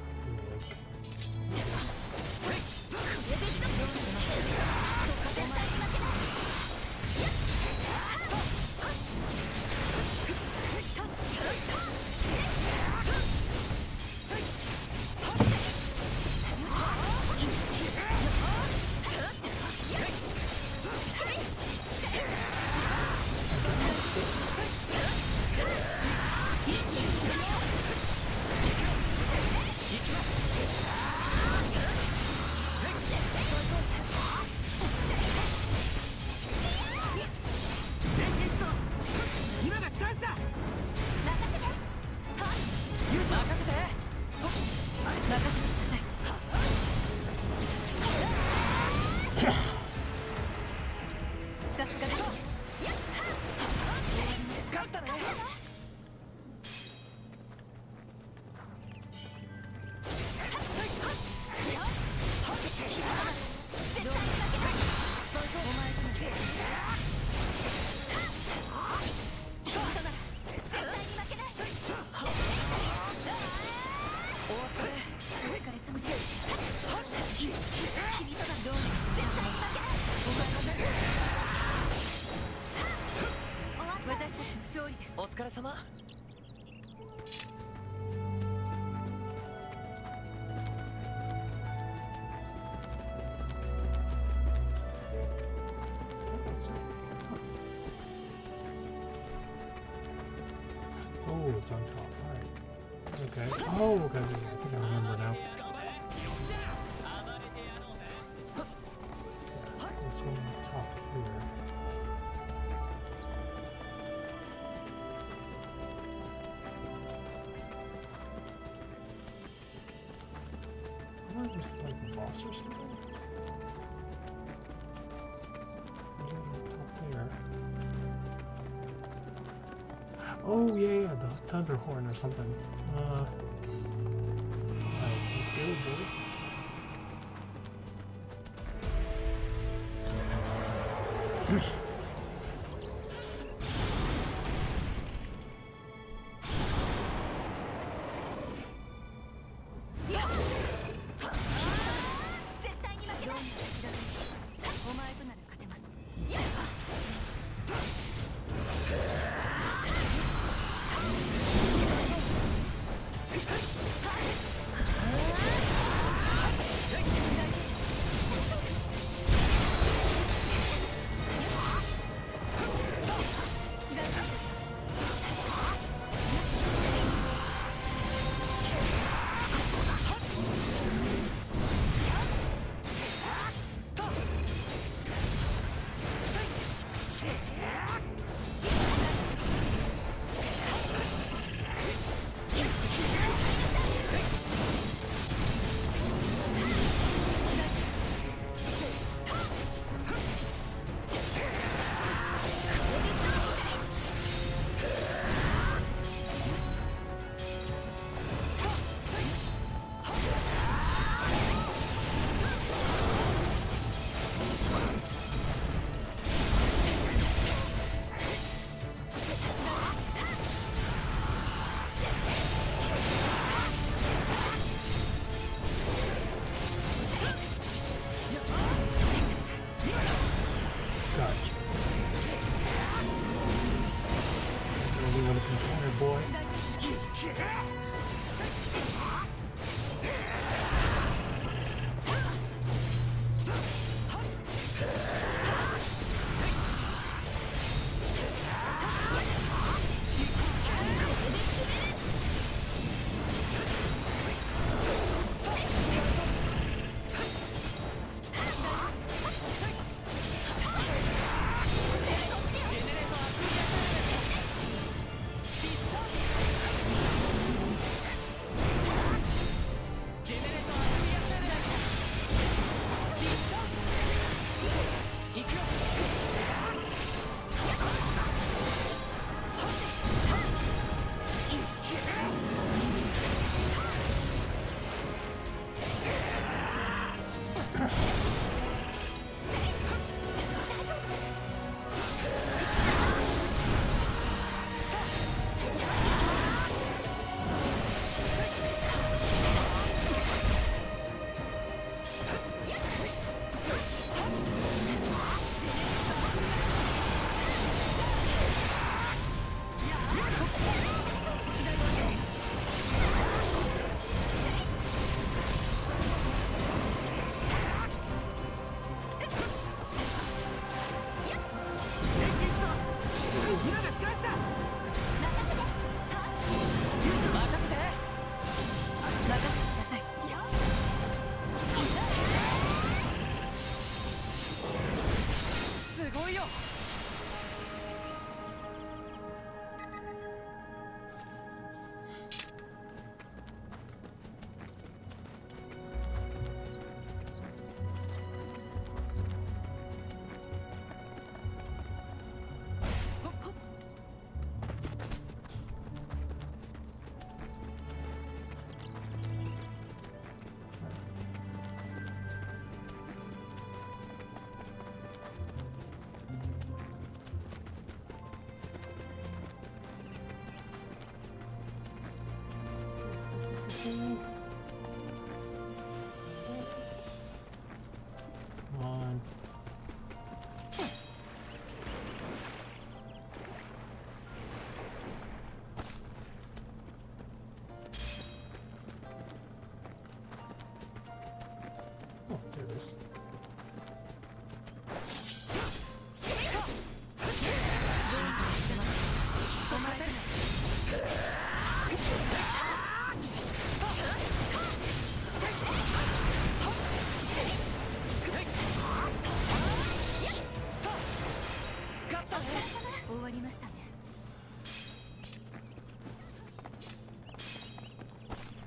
on top. Alright. Okay. Oh, okay. I think I remember now. Yeah, this one on top here. Wasn't there just like a boss or something? Up there. Oh yeah, yeah, the thunder horn or something. Alright, let's go, boy.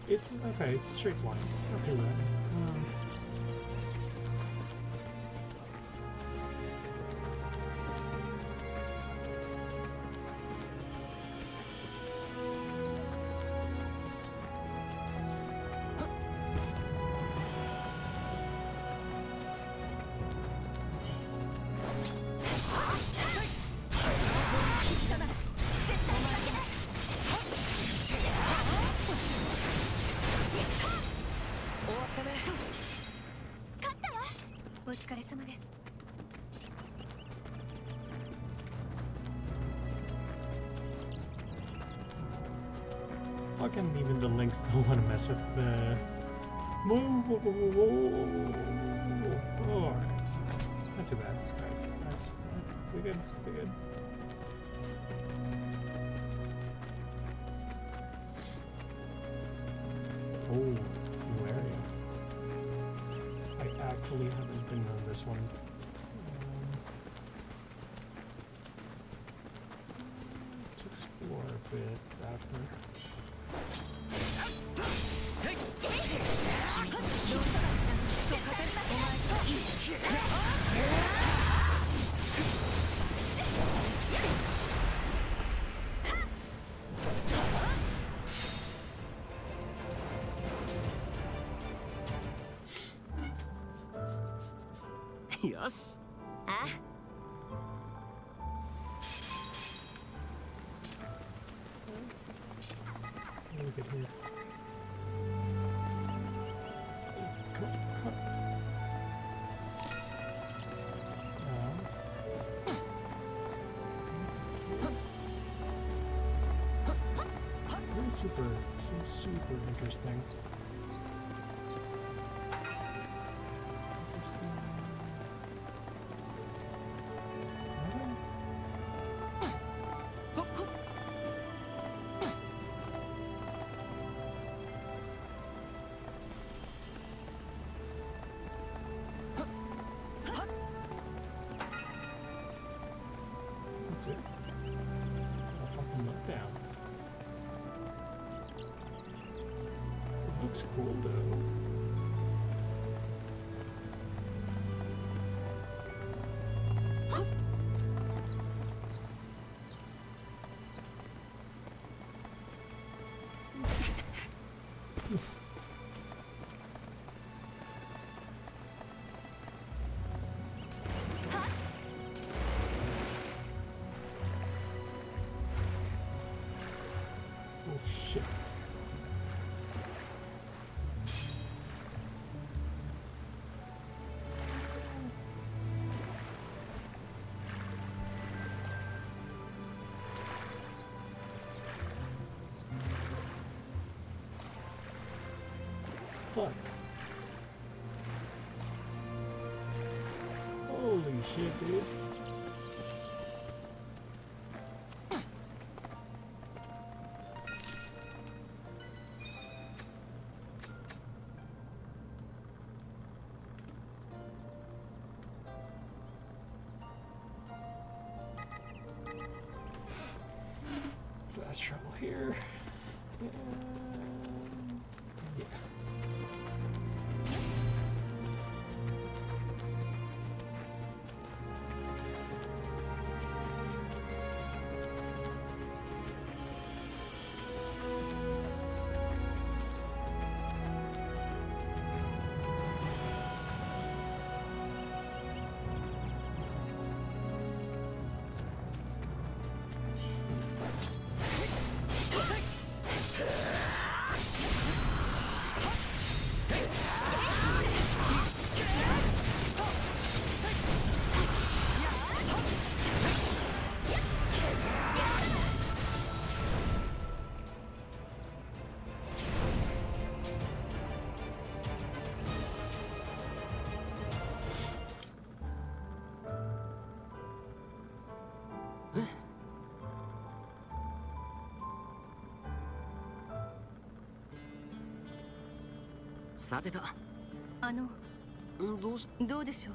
It's okay, it's a straight line. Not too bad. Fucking even the links don't want to mess with the... Whoa, whoa, whoa, whoa, whoa, whoa. Alright. Not too bad. Alright. We're good. We're good. Oh, where are you? I actually haven't been on this one. Let's explore a bit after. Yes. Ah. Look at here. Super interesting. That's it. I'll fucking look down. Looks cool though. Huh? Oh shit. Fuck. Holy shit, dude. Fast travel here. Yeah.さてと、どうでしょう。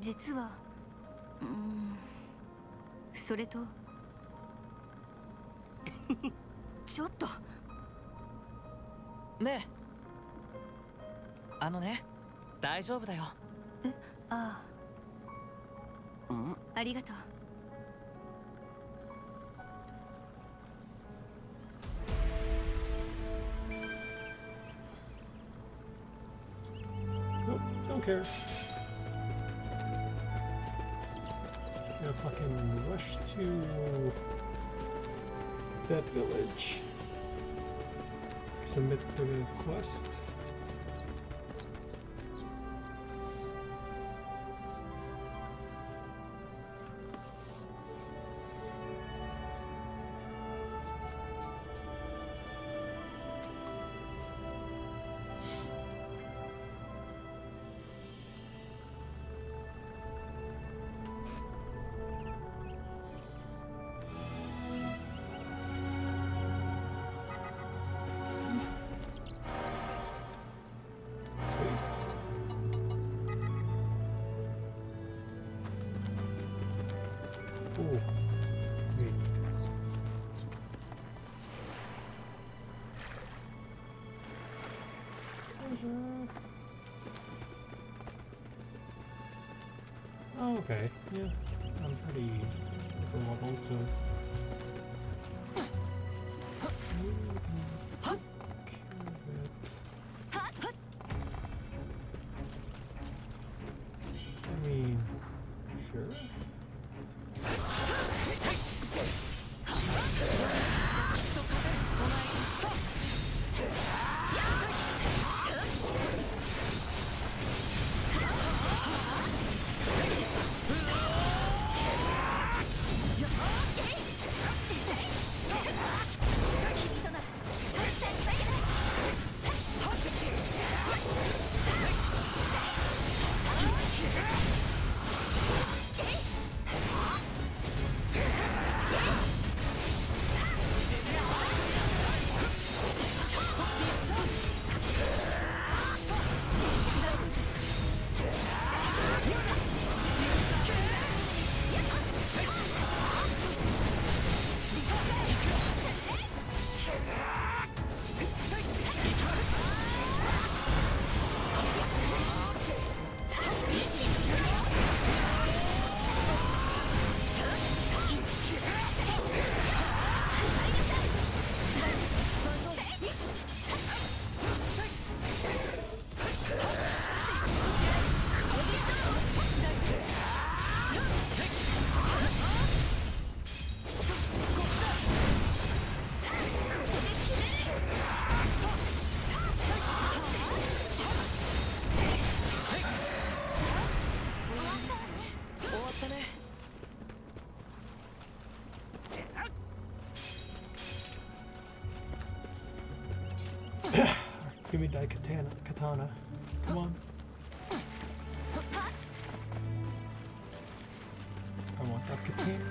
実は、それと、ちょっと。ねえ、あのね、大丈夫だよ。え、ああ。うん、ありがとう。Care. Gonna fucking rush to that village. Submit the request. Okay, yeah, I'm pretty level too. I mean, sure. Give me that katana. Come on. I want that katana.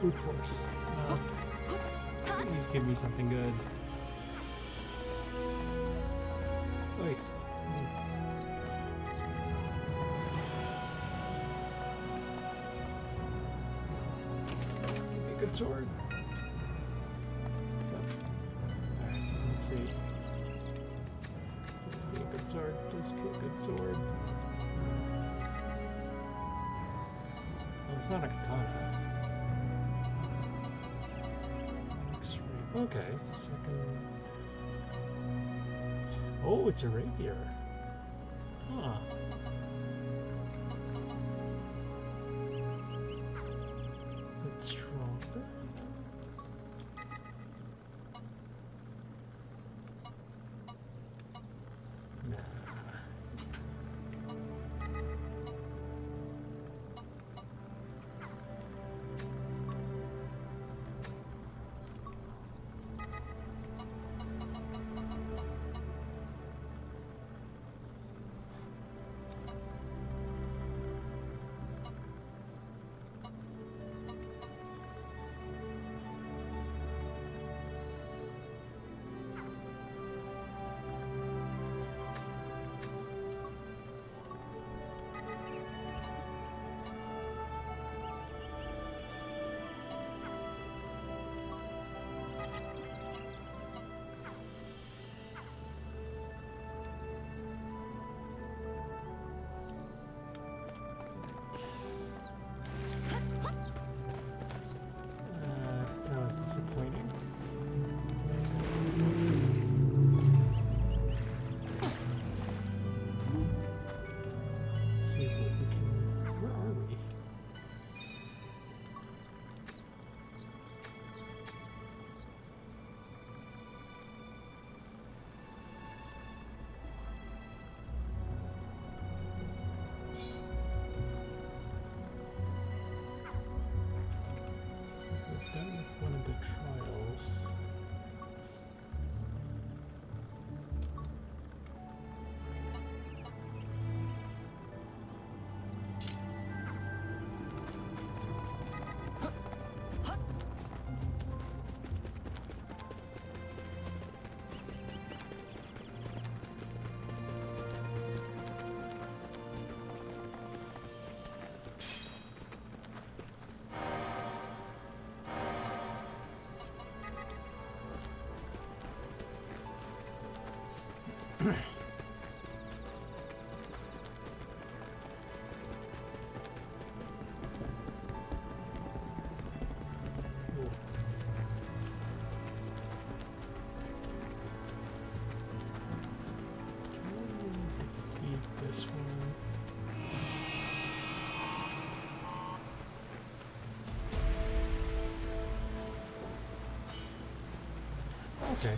Brute force. Please give me something good. Wait. Give me a good sword. Alright, let's see. Please be a good sword. Please be a good sword. Well, it's not a katana. Okay, it's a second. Oh, it's a rapier. Huh. Is it stronger? Okay.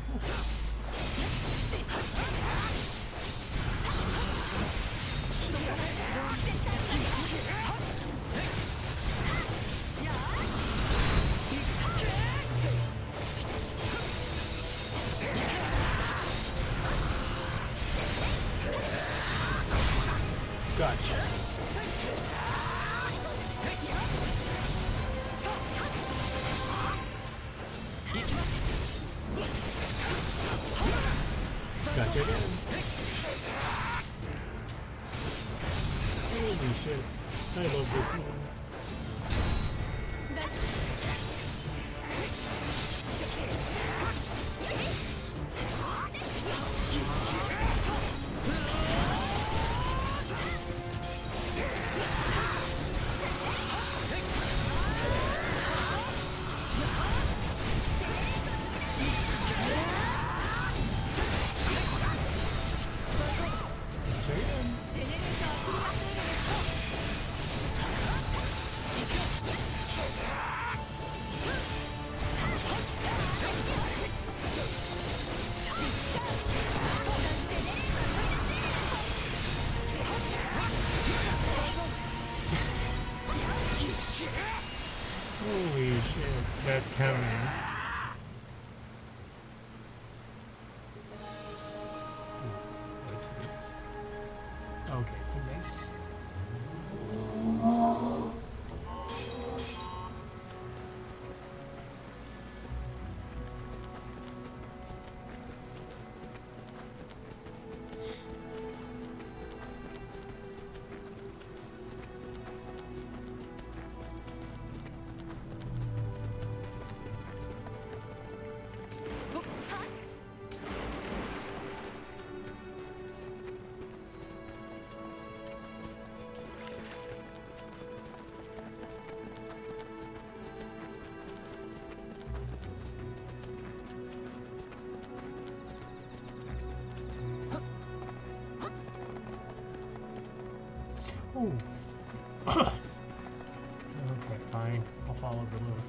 Okay, fine. I'll follow the move.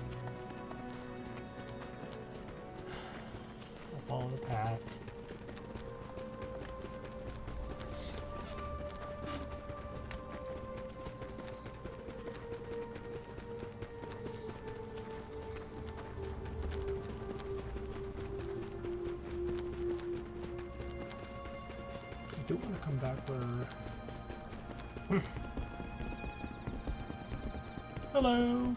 I'll follow the path. do want to come back for... Hello!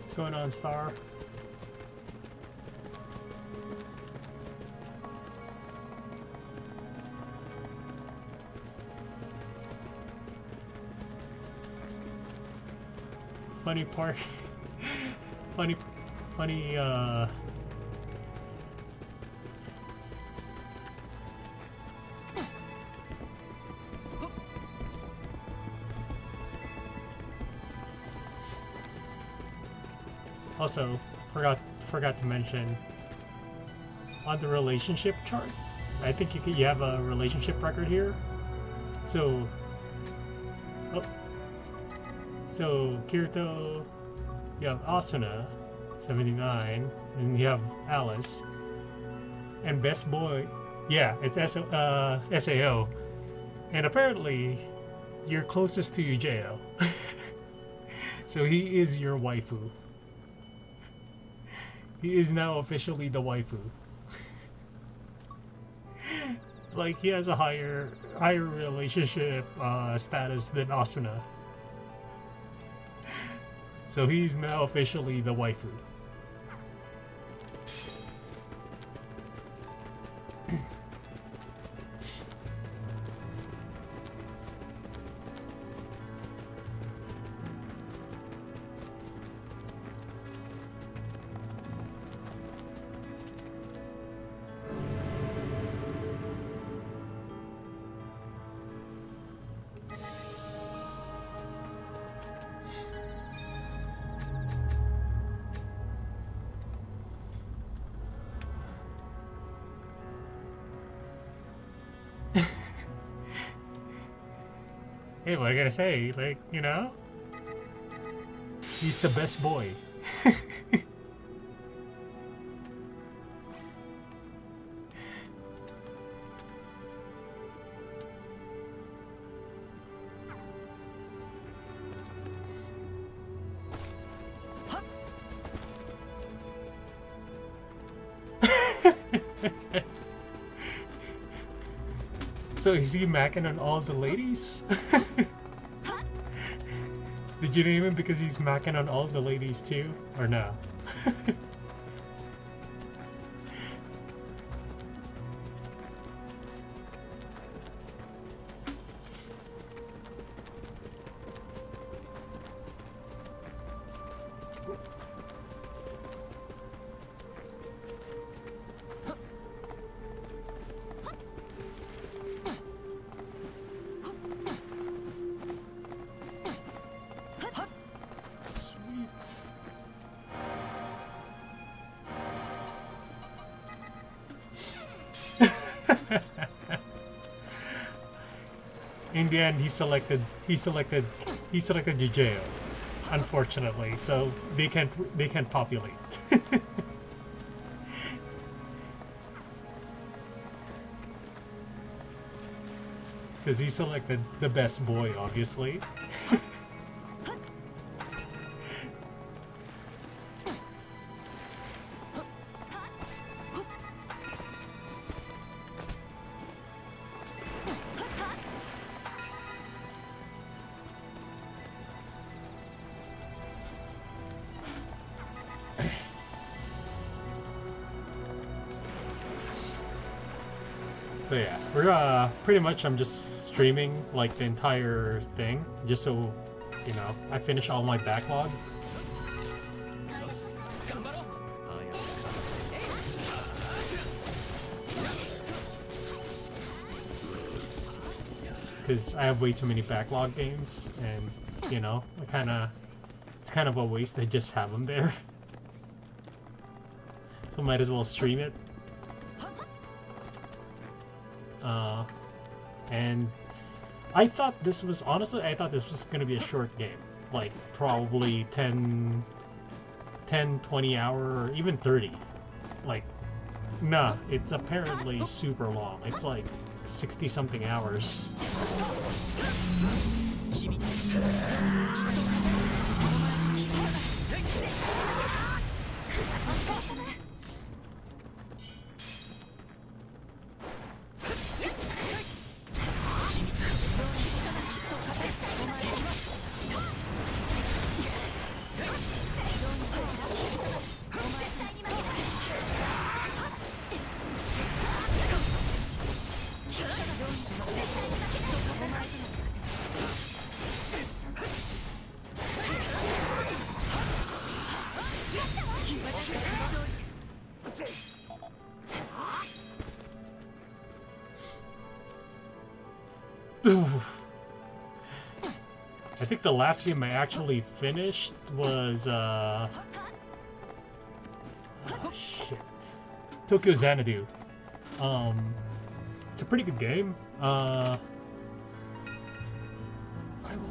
What's going on, Star? Funny part. Funny, also, forgot to mention, on the relationship chart, I think you have a relationship record here. So, Kirito, you have Asuna, 79, and you have Alice, and best boy, yeah, it's SAO, and apparently, you're closest to Ujeo, so he is your waifu. He is now officially the waifu. Like, he has a higher relationship status than Asuna. So he's now officially the waifu. What I gotta say, like, you know, he's the best boy. So is he macking on all the ladies? Did you name him because he's macking on all the ladies too? Or no? And he selected Ujeo, unfortunately, so they can't populate. Because he selected the best boy, obviously. Pretty much I'm just streaming like the entire thing, just so, you know, I finish all my backlog. Because I have way too many backlog games and, you know, it's kind of a waste to just have them there. So might as well stream it. And I thought this was going to be a short game, like probably 10, 20 hour, or even 30. Like, nah, it's apparently super long. It's like 60 something hours. I think the last game I actually finished was, oh, shit. Tokyo Xanadu. It's a pretty good game. Final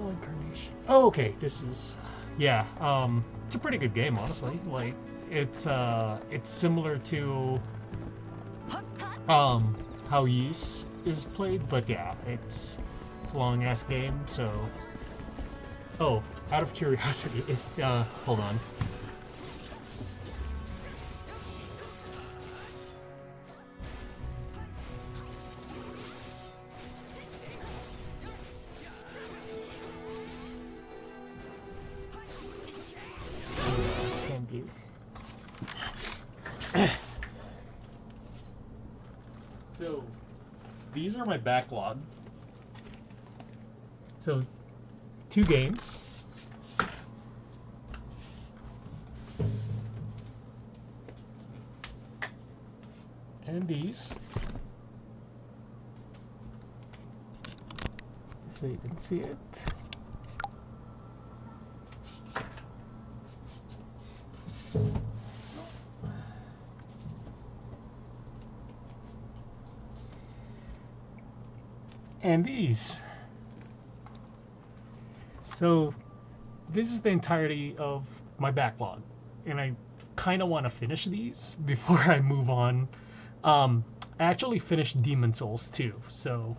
Incarnation. Oh, okay, this is... Yeah, it's a pretty good game, honestly. Like, it's similar to, how Ys is played, but yeah, it's a long-ass game, so... Oh, out of curiosity, if, hold on. So, these are my backlog. So, 2 games. And these. So you can see it. And these. So this is the entirety of my backlog, and I kind of want to finish these before I move on. I actually finished Demon's Souls too, so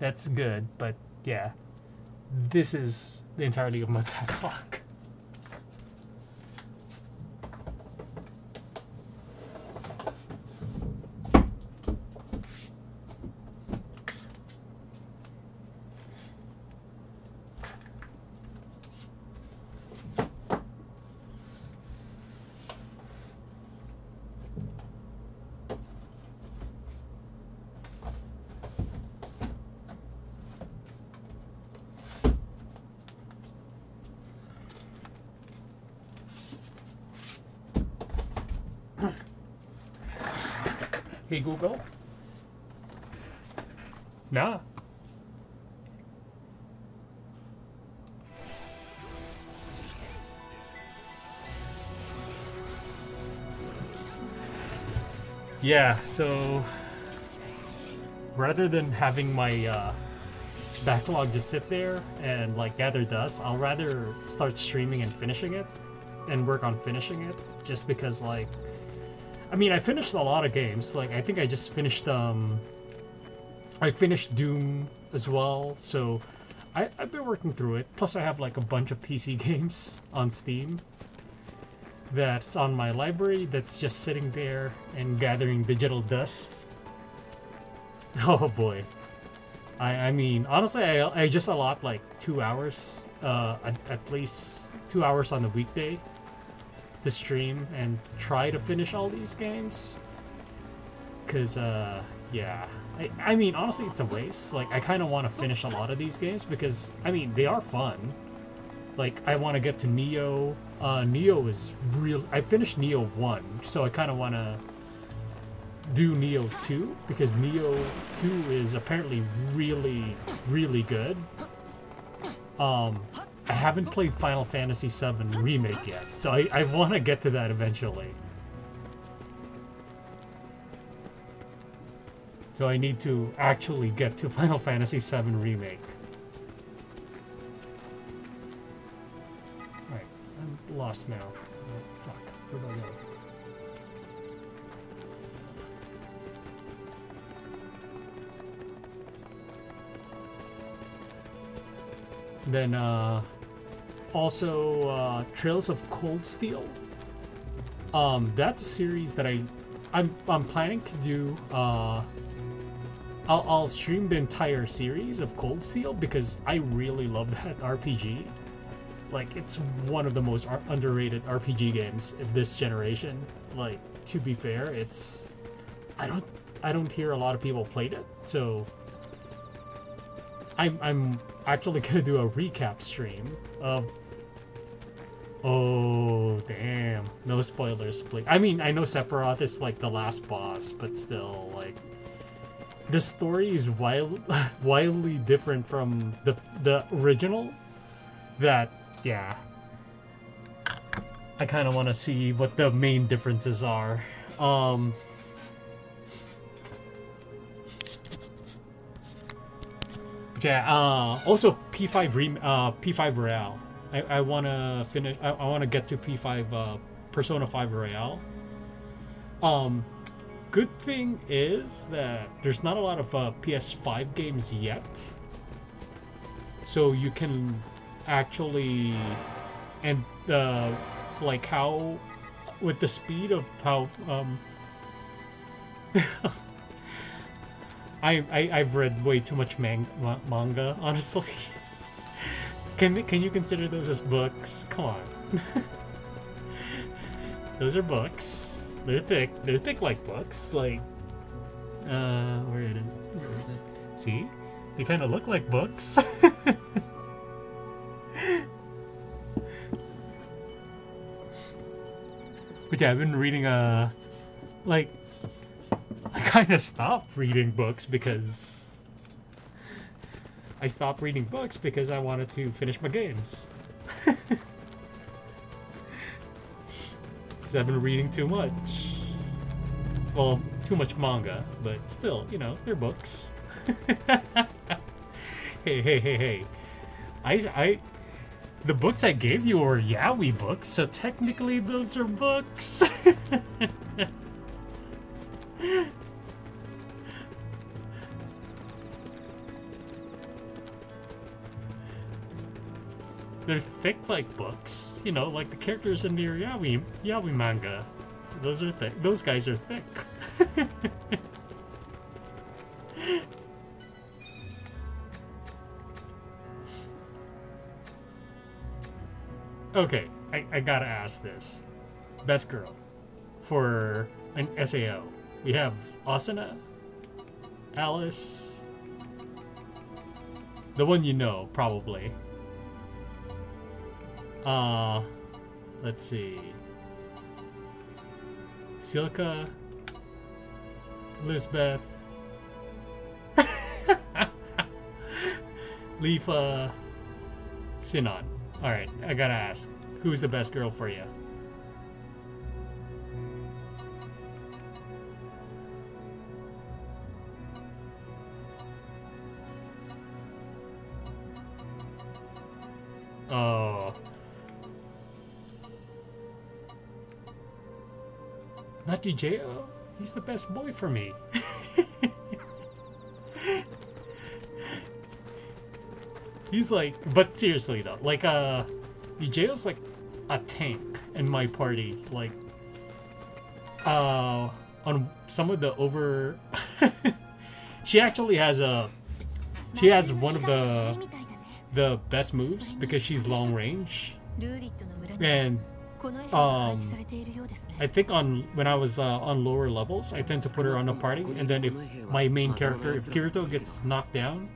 that's good, but yeah, this is the entirety of my backlog. Hey Google. Nah. Yeah, so rather than having my backlog just sit there and like gather dust, I'll rather start streaming and finishing it and work on finishing it, just because, like, I mean, I finished a lot of games. Like, I think I just finished, I finished Doom as well, so I've been working through it. Plus, I have, like, a bunch of PC games on Steam that's on my library that's just sitting there and gathering digital dust. Oh, boy. I mean, honestly, I just allot, like, 2 hours, at least 2 hours on a weekday to stream and try to finish all these games, because yeah, I mean, honestly, it's a waste. Like, I kind of want to finish a lot of these games because, I mean, they are fun. Like, I want to get to Neo. Neo is real. I finished Neo 1, so I kind of want to do Neo 2 because Neo 2 is apparently really, really good. I haven't played Final Fantasy VII Remake yet, so I want to get to that eventually. So I need to actually get to Final Fantasy VII Remake. Alright, I'm lost now. Oh, fuck, where do I go? Then, also, Trails of Cold Steel. That's a series that I'm planning to do. I'll stream the entire series of Cold Steel because I really love that RPG. Like, it's one of the most underrated RPG games of this generation. Like, to be fair, it's I don't hear a lot of people played it, so I'm actually gonna do a recap stream of... Oh, damn. No spoilers, please. I mean, I know Sephiroth is, like, the last boss, but still, like... the story is wildly different from the original. That, yeah, I kind of want to see what the main differences are. Yeah. Also, P5 Royale. I want to finish. I want to get to P5. Persona 5 Royale. Good thing is that there's not a lot of PS5 games yet, so you can actually, and like how, with the speed of how, I've read way too much manga, honestly. Can you consider those as books? Come on. Those are books. They're thick like books, like, where is it? See? They kind of look like books. But yeah, I've been reading, like, I kind of stopped reading books because... I stopped reading books because I wanted to finish my games. I've been reading too much. Well, too much manga, but still, you know, they're books. Hey. The books I gave you were yaoi books, so technically those are books. They're thick like books, you know, like the characters in your yaoi manga. Those are thick. Those guys are thick. Okay, I gotta ask this. Best girl for an SAO. We have Asuna, Alice, the one you know probably. Let's see. Silica, Lisbeth, Leafa, Sinon. Alright, I gotta ask, who's the best girl for you? Oh. Not DJO, he's the best boy for me. He's like, but seriously though, like, DJO's like a tank in my party, like, on some of the over... She actually has a... She has one of the best moves because she's long range. And... I think on when I was on lower levels, I tend to put her on a party, and then if my main character, if Kirito gets knocked down,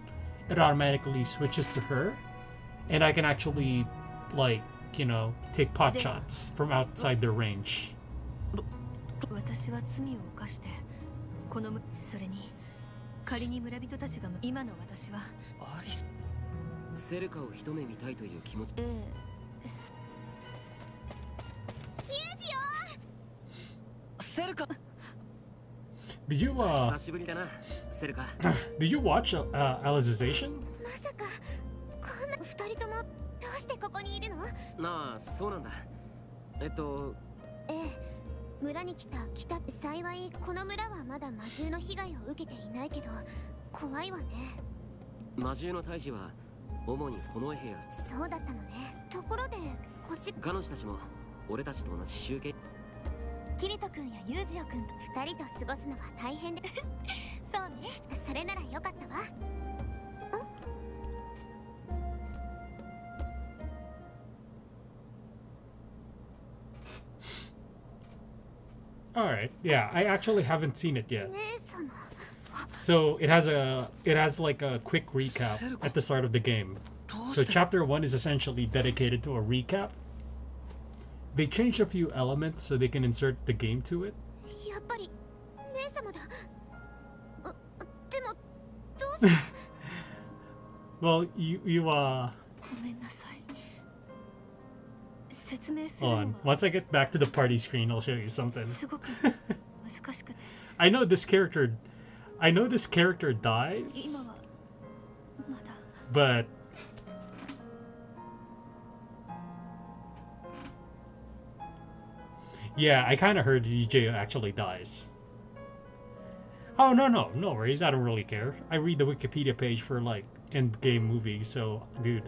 it automatically switches to her, and I can actually, like, you know, take pot shots from outside their range. Did you watch Alicization? Kirito-kun and Yujiro-kun and the two of them are difficult. So, that's good. Alright, yeah, I actually haven't seen it yet. So, it has like a quick recap at the start of the game. So, chapter 1 is essentially dedicated to a recap. They changed a few elements so they can insert the game to it. Well, you are. Hold on. Once I get back to the party screen, I'll show you something. I know this character dies, but yeah, I kind of heard DJ actually dies. Oh, no worries. I don't really care. I read the Wikipedia page for like end game movies, so dude,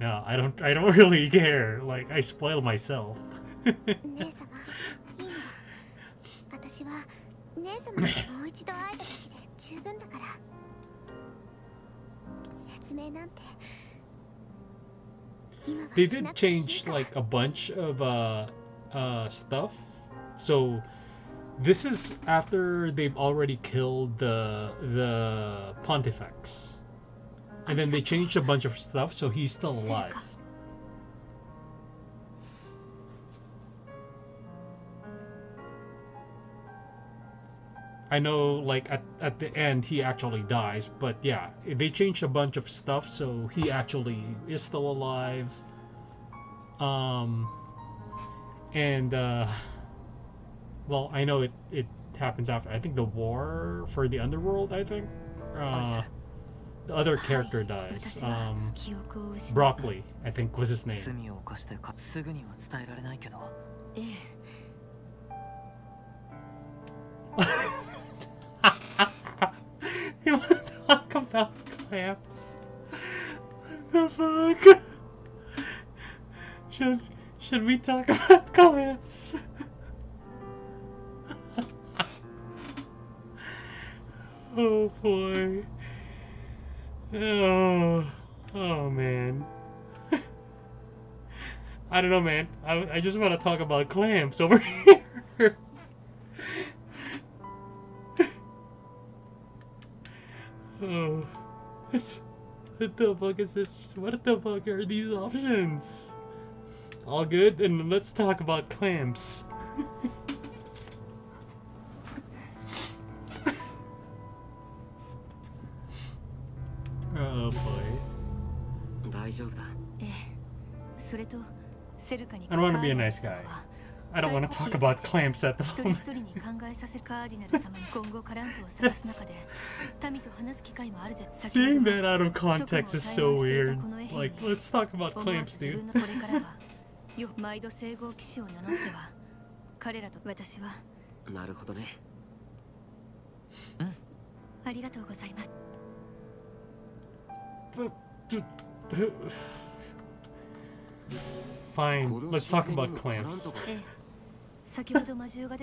no, I don't really care. Like, I spoil myself. They did change like a bunch of stuff. So this is after they've already killed the Pontifex. And then they changed a bunch of stuff, so he's still alive. I know, like, at the end, he actually dies, but yeah, they changed a bunch of stuff, so he actually is still alive. Well, I know it happens after, I think, the war for the Underworld, I think? The other character dies. Broccoli, I think, was his name. You want to talk about clamps? What the fuck? Should we talk about clamps? Oh boy. Oh man. I don't know, man. I just want to talk about clamps over here. Oh, what the fuck is this? What the fuck are these options? All good, and let's talk about clamps. Oh boy. I don't want to be a nice guy. I don't want to talk about clamps at the moment. Seeing that out of context is so weird. Like, let's talk about clamps, dude. Fine, let's talk about clamps. So, yeah,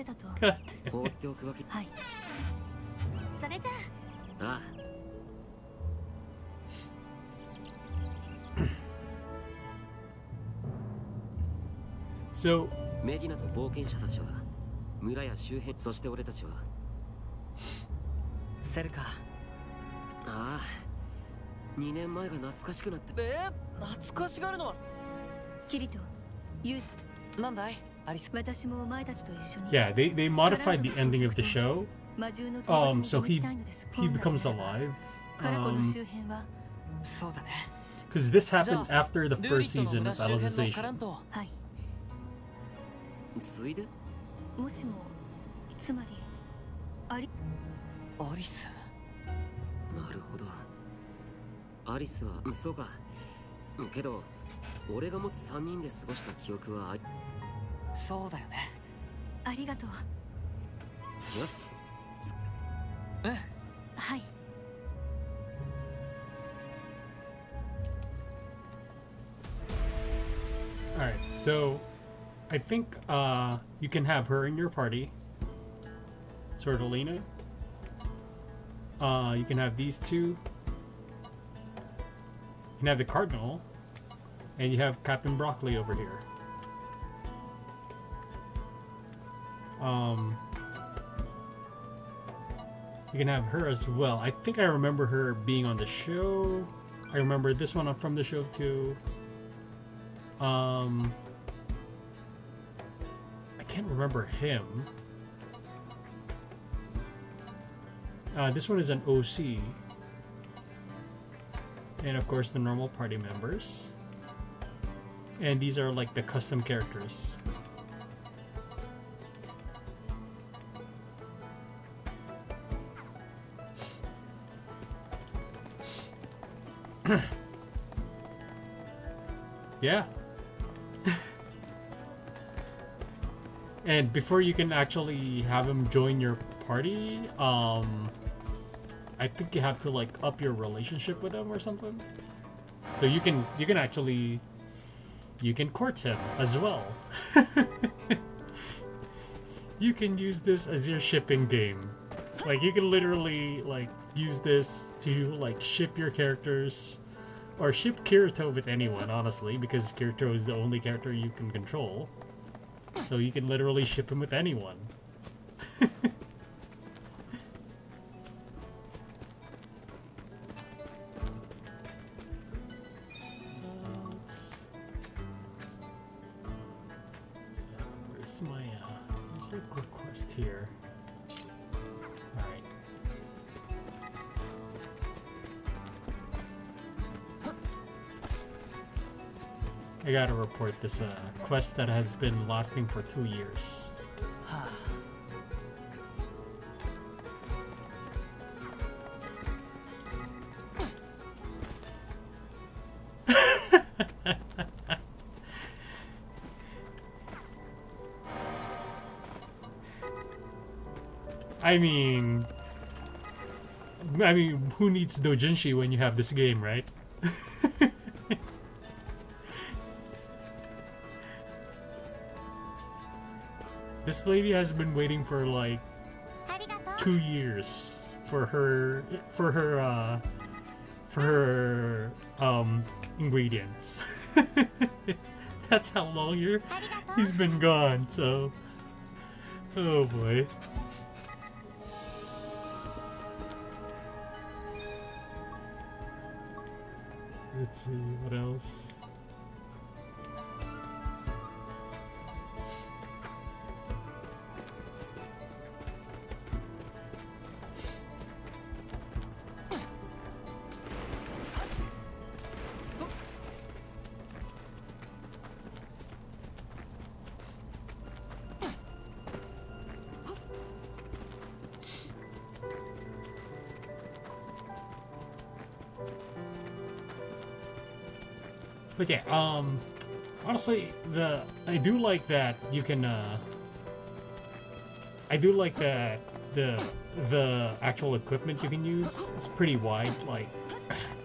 they modified the ending of the show. So he becomes alive. Because this happened after the first season of Alicization. Alright, so I think you can have her in your party, Surtelina. You can have these two. You can have the Cardinal. And you have Captain Broccoli over here. You can have her as well. I think I remember her being on the show. I remember this one from the show too. I can't remember him. This one is an OC. and of course the normal party members. And these are like the custom characters. Yeah. And before you can actually have him join your party, I think you have to like up your relationship with him or something. So you can actually court him as well. You can use this as your shipping game. Like you can literally like use this to like ship your characters. Or ship Kirito with anyone, honestly, because Kirito is the only character you can control. So you can literally ship him with anyone. Where's my, where's the request here? I gotta report this quest that has been lasting for 2 years. I mean, who needs doujinshi when you have this game, right? This lady has been waiting for like 2 years for her ingredients. That's how long he's been gone. So, oh boy. Let's see what else. But yeah, honestly, I do like that you can, I do like that the actual equipment you can use is pretty wide, like,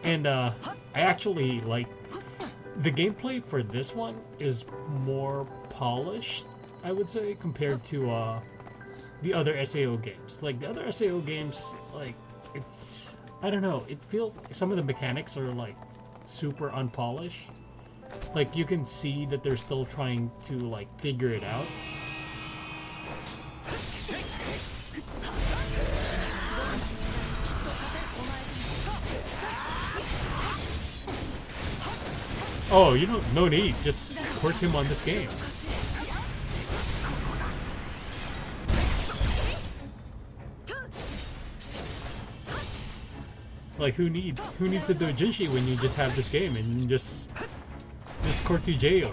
and, I actually, like, the gameplay for this one is more polished, I would say, compared to, the other SAO games. Like, the other SAO games, like, it's, I don't know, it feels, some of the mechanics are, like, super unpolished. Like you can see that they're still trying to like figure it out. Oh, you know, no need, just court him on this game. Like who needs a doujinshi when you just have this game and you just court to J.O.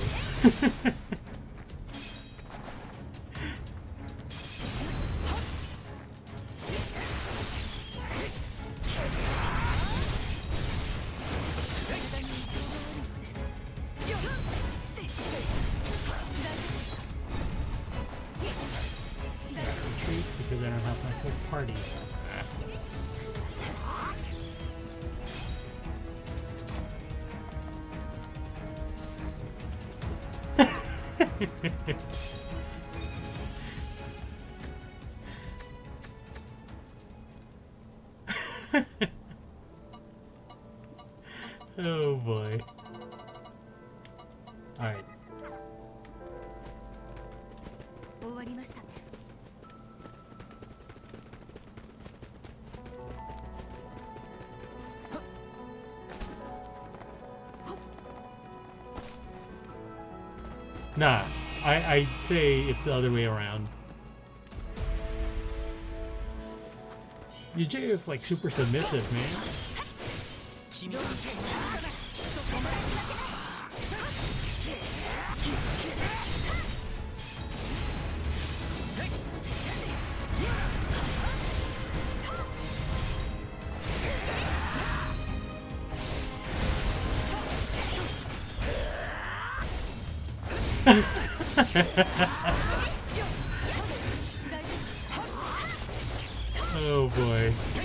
Oh boy. Alright. Nah, I'd say it's the other way around. UJ is like super submissive, man. Oh boy. He's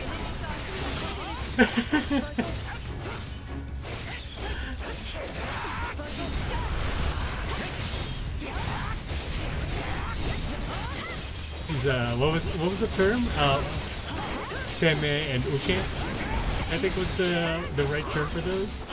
what was the term? Seme and Uke, I think was the right term for those.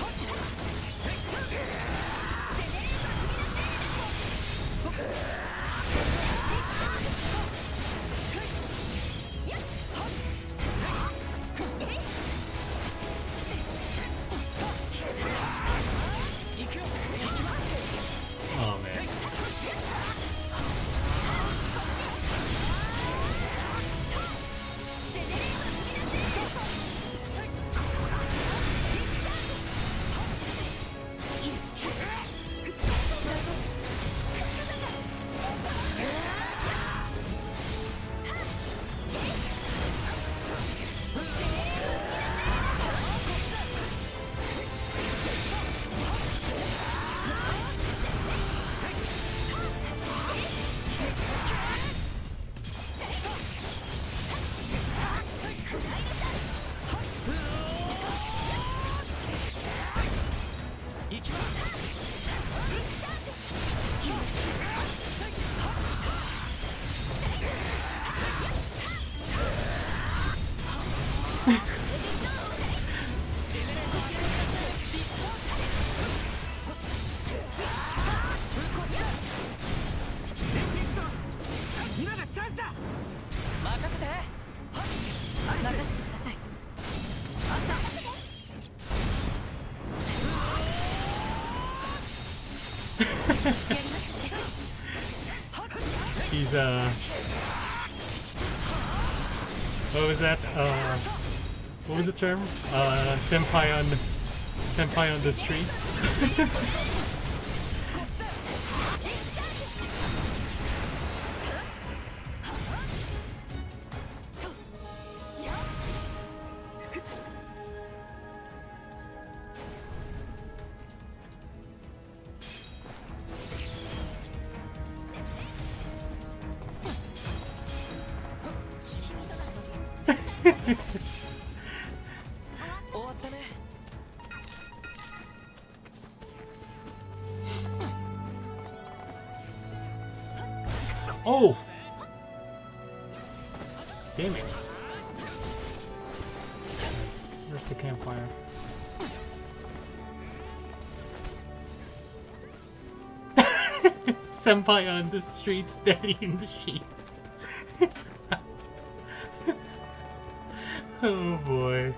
What was the term? Senpai on the streets. Senpai on the streets, daddy in the sheets. Oh boy.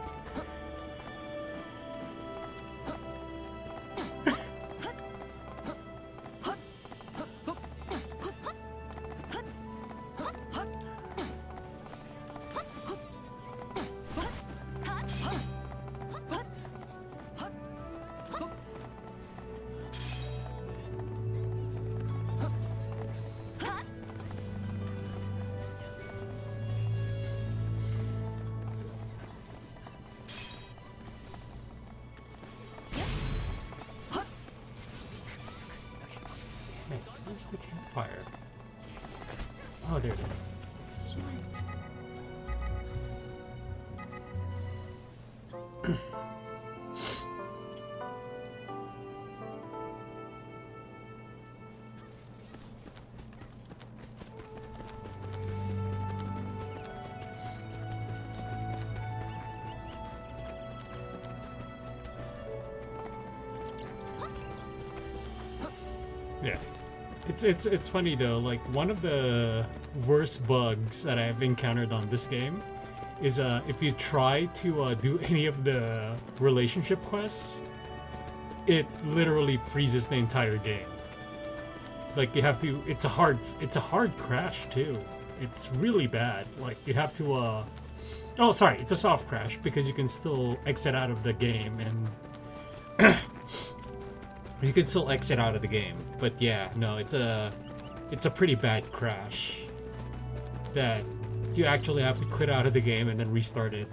It's funny though, like one of the worst bugs that I've encountered on this game is if you try to do any of the relationship quests, it literally freezes the entire game. Like you have to, it's a hard crash too. It's really bad. Like you have to Oh, sorry, it's a soft crash because you can still exit out of the game and you can still exit out of the game. But yeah, no, it's a pretty bad crash that you actually have to quit out of the game and then restart it.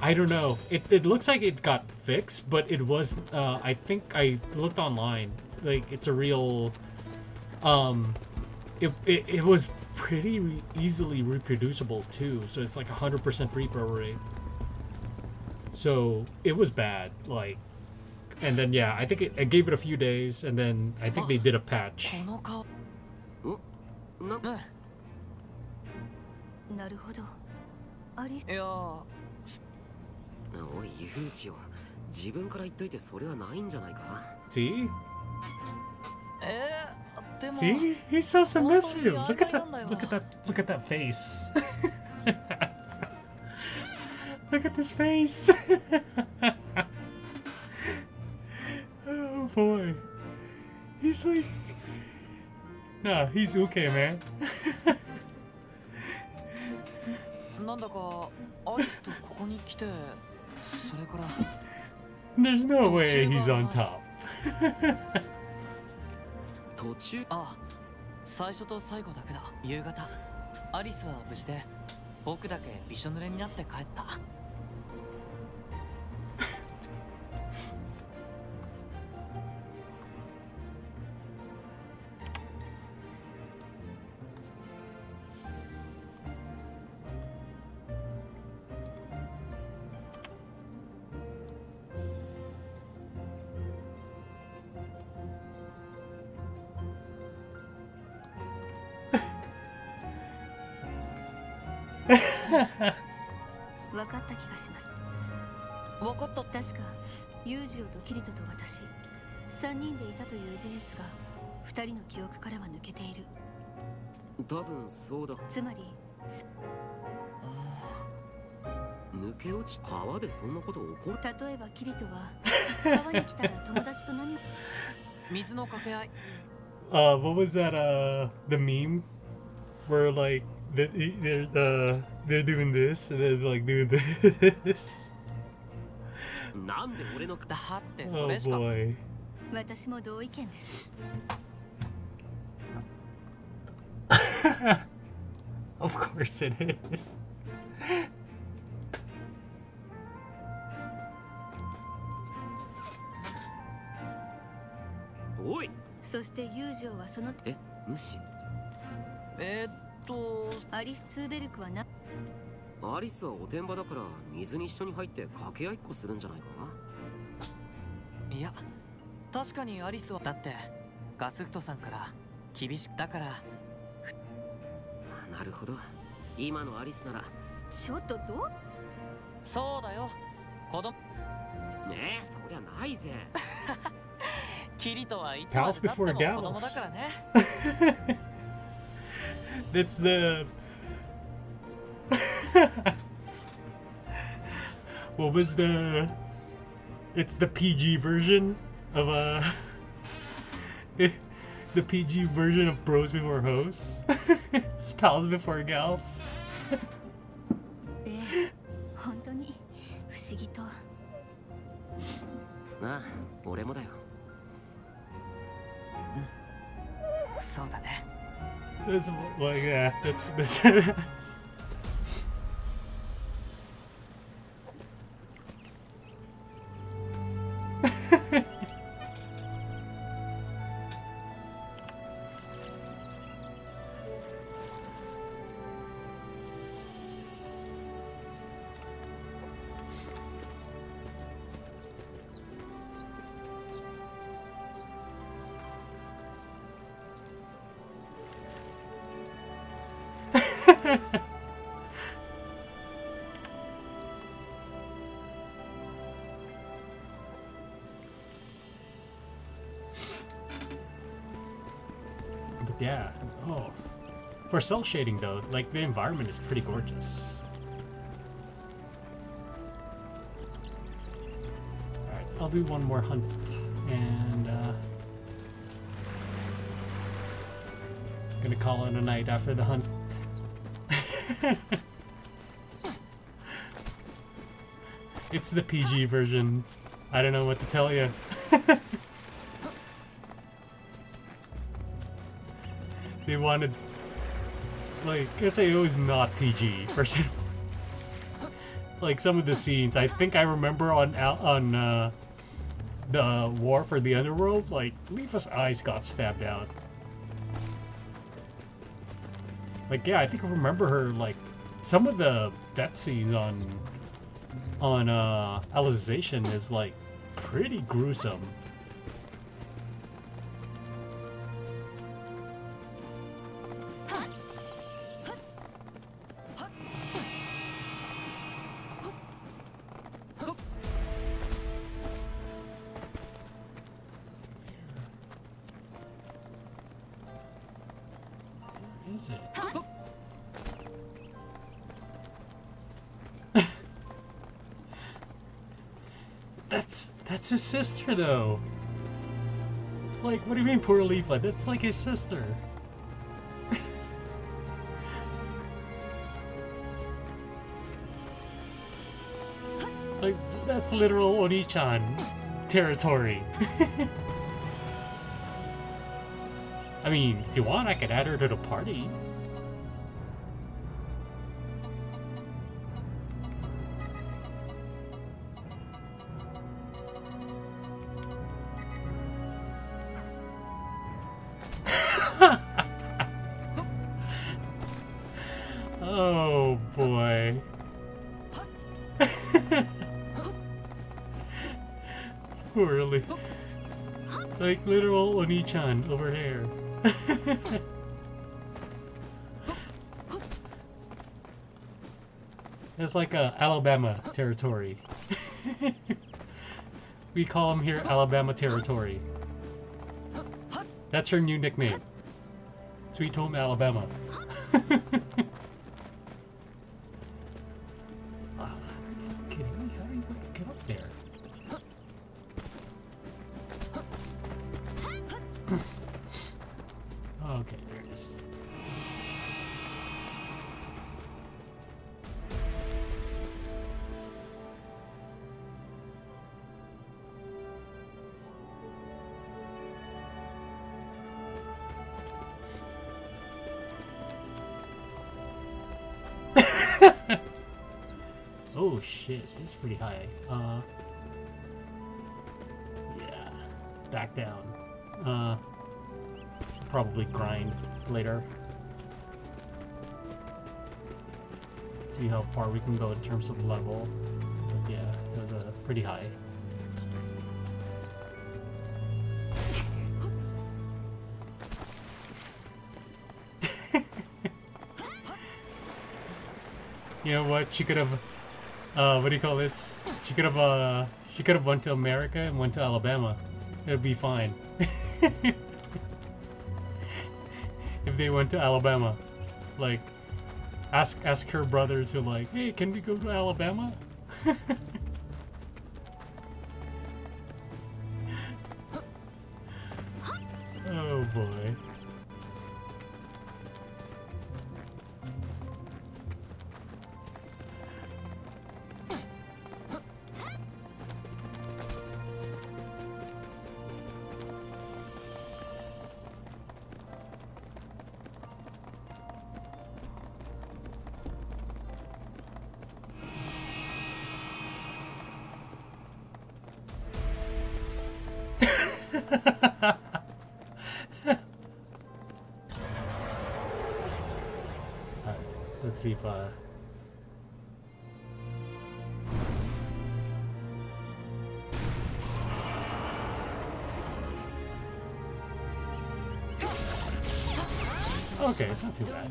I don't know. It looks like it got fixed, but it was I think I looked online. Like it's a real it was pretty easily reproducible too, so it's like 100% repro rate. So it was bad, like, and then yeah, I think I gave it a few days, and then I think they did a patch. See? See? He's so submissive. Look at that face. Look at this face. Oh boy. He's like, no, he's okay, man. There's no way he's on top. What was that the meme where like they're doing this and they're like doing this. Oh boy. Of course it is. Oi. Alice Zubergはな。アリスはおてんばだから水に一緒に入って掛け合いっこするんじゃないかな。いや、確かにアリスはだってガスフトさんから厳しくだから。なるほど。今のアリスならちょっとどう？そうだよ。子供。ねえ、そりゃないぜ。キリトはいつまで経っても子供だからね。That's the... What was the... It's the PG version of the PG version of Bros Before Hoes. It's Pals Before Gals. That's like, yeah, that's For cell shading though, like the environment is pretty gorgeous. Alright, I'll do one more hunt and gonna call it a night after the hunt. It's the PG version. I don't know what to tell you. They wanted... Like, SAO is not PG, first of all. Like, some of the scenes, I think I remember on the war for the Underworld, like, Leafa's eyes got stabbed out. Like, yeah, I think I remember her, like, some of the death scenes on Alicization is, like, pretty gruesome. That's his sister, though. Like, what do you mean, poor Leafa? That's like his sister. Like, that's literal Oni-chan territory. I mean, if you want, I could add her to the party. Like literal Oni-chan over here. It's like a Alabama territory. We call him here Alabama territory. That's her new nickname. Sweet Home Alabama. Oh shit, this is pretty high. Yeah, back down. Probably grind later. See how far we can go in terms of level. But yeah, it was a pretty high. You know what? She could have. What do you call this? She could have went to America and went to Alabama. It'd be fine. If they went to Alabama. Like ask her brother to like, hey, can we go to Alabama? Oh boy. Let's see if okay, it's not too bad.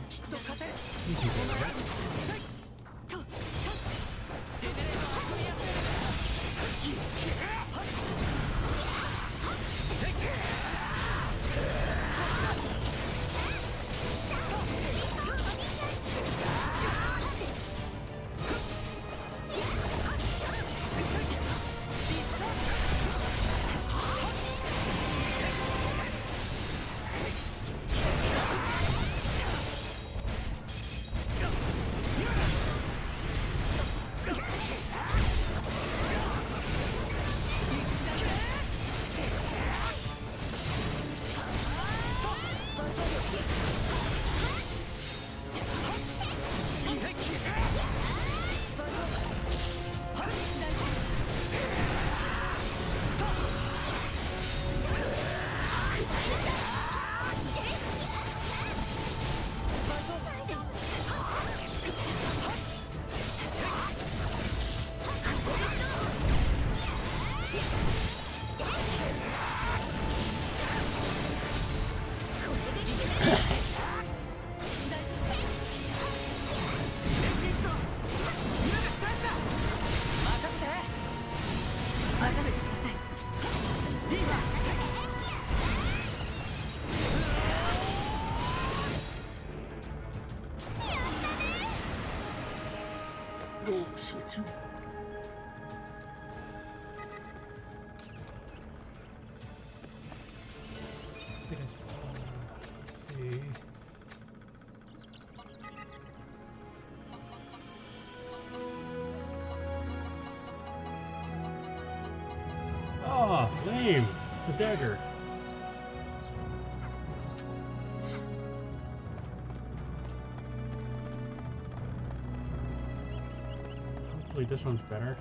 This one's better.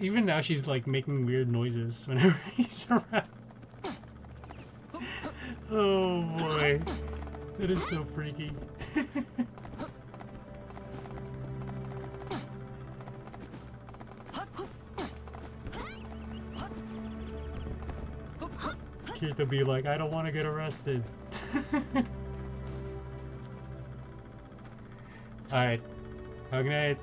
Even now she's like making weird noises whenever he's around. Oh boy. That is so freaky. Kirito be like, I don't want to get arrested. Alright. Have a good night.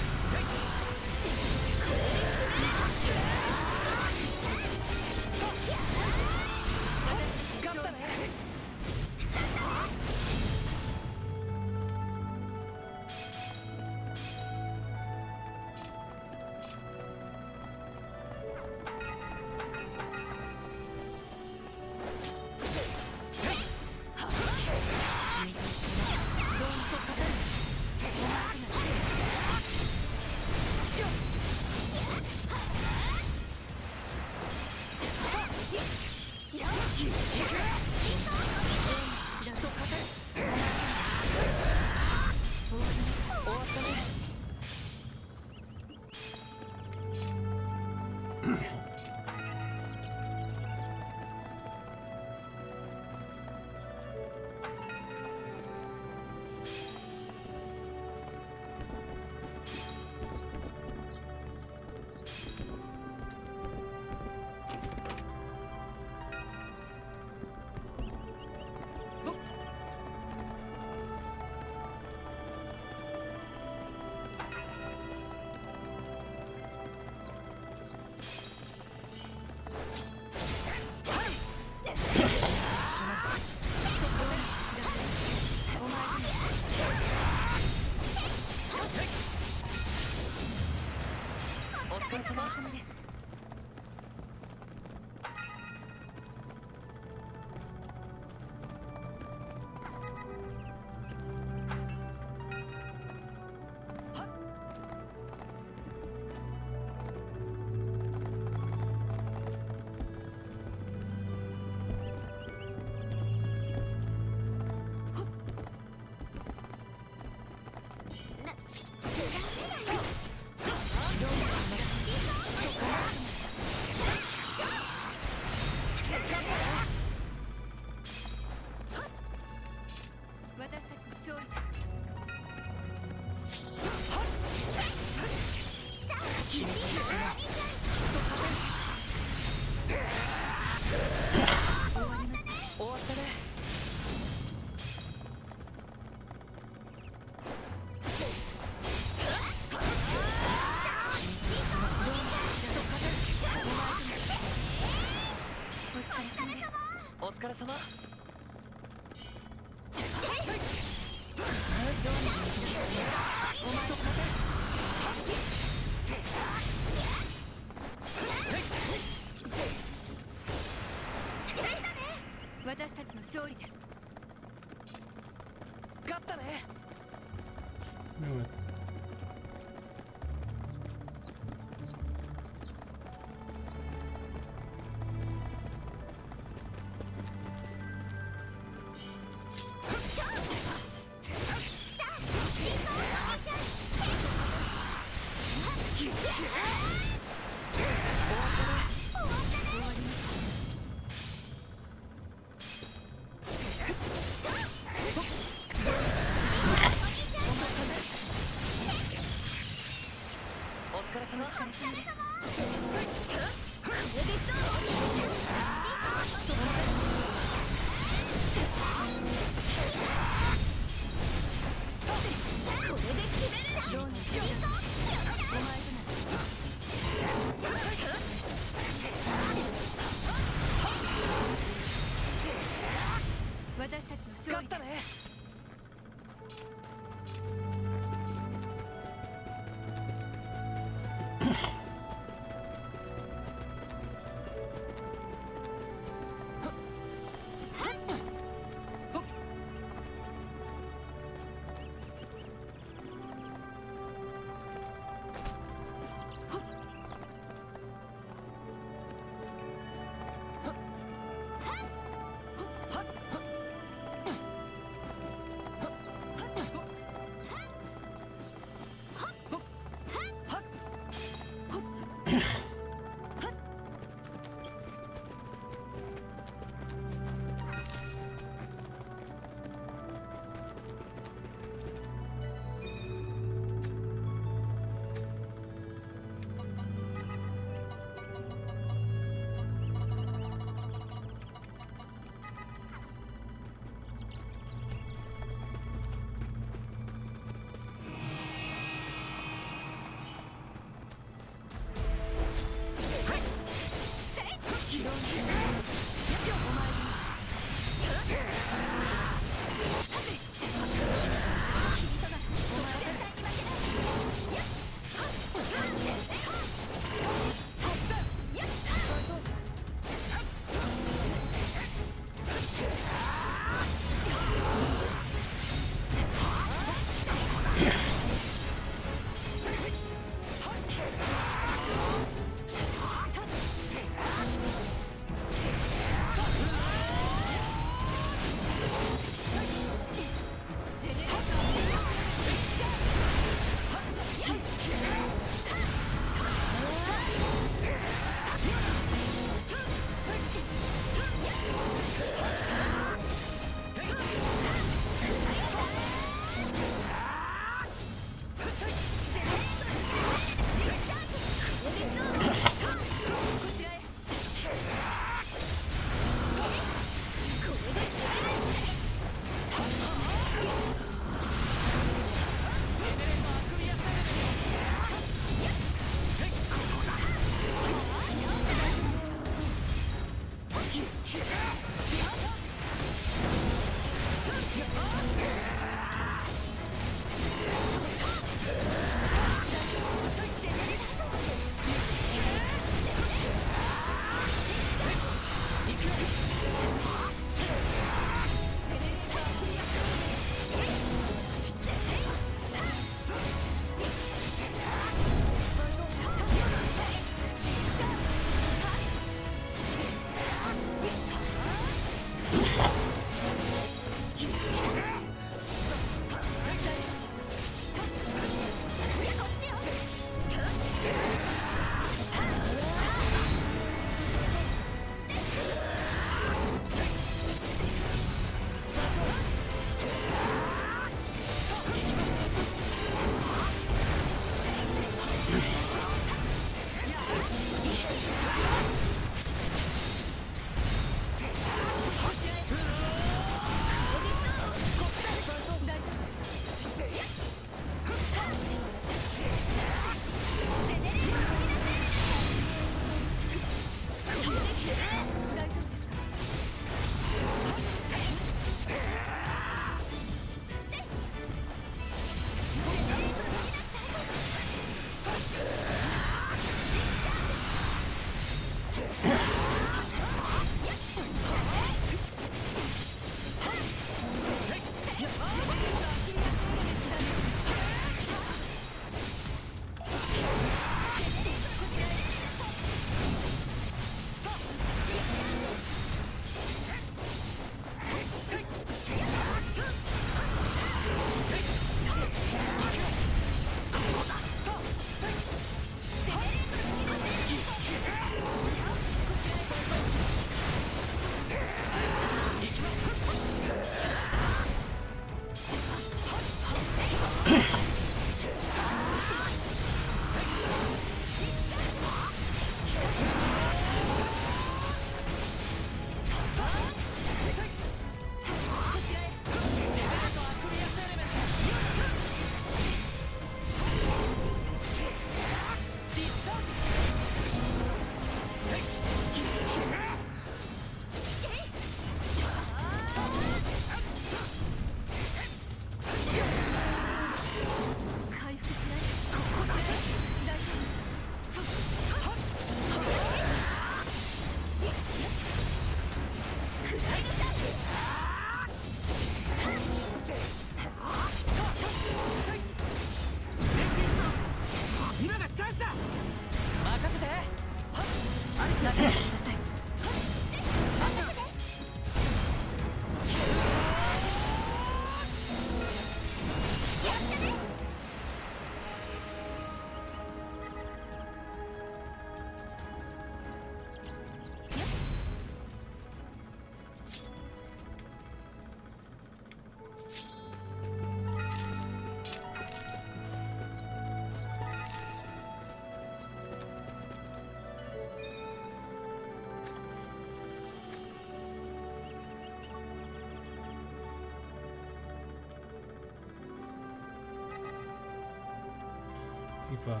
Leafa.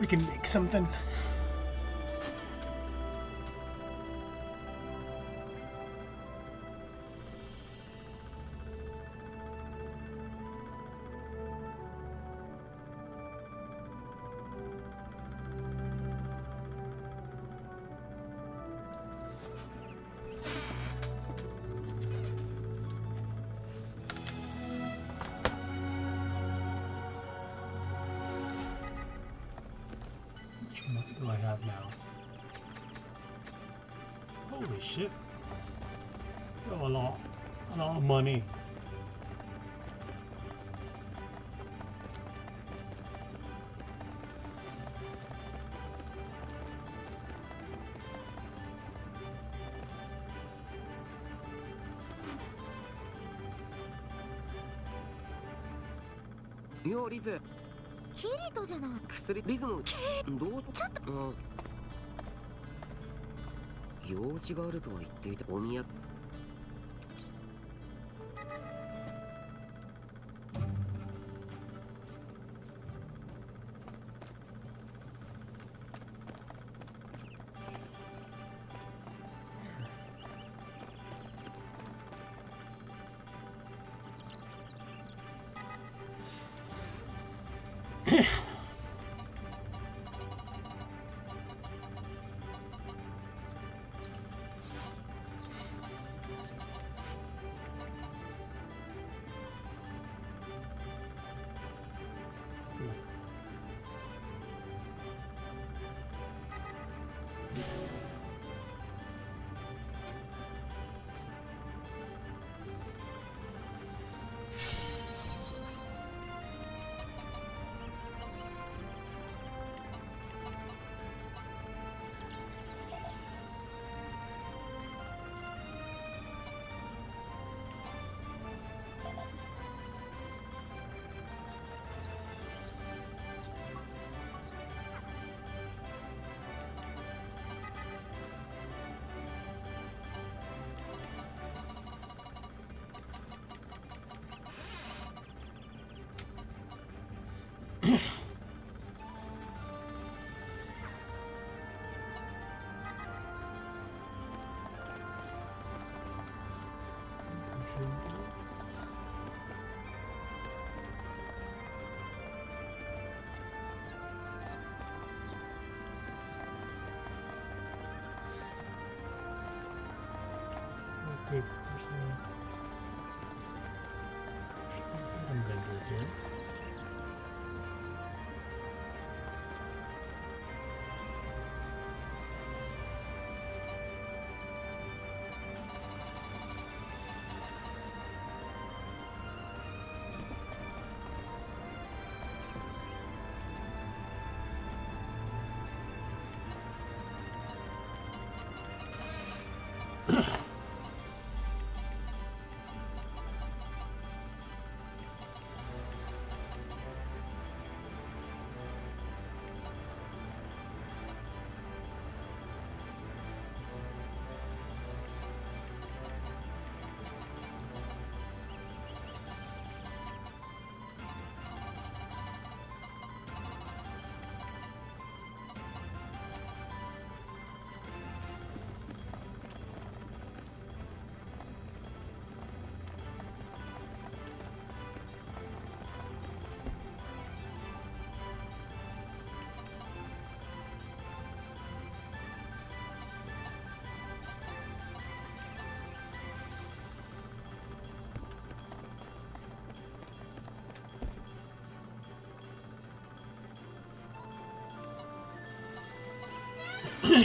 We can make something. Money. Yo, Liz. Kirito じゃない。薬、リズム。どう？ちょっと。用事があるとは言っていて、お宮。 Yeah.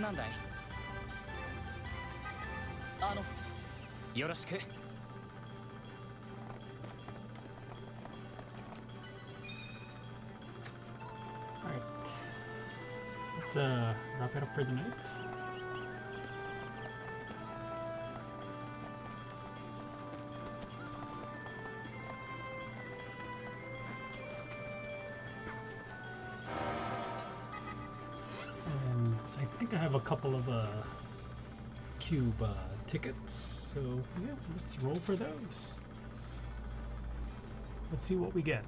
なんだい。よろしく。Wrap it up for the night. And I think I have a couple of cube tickets, so yeah, let's roll for those. Let's see what we get.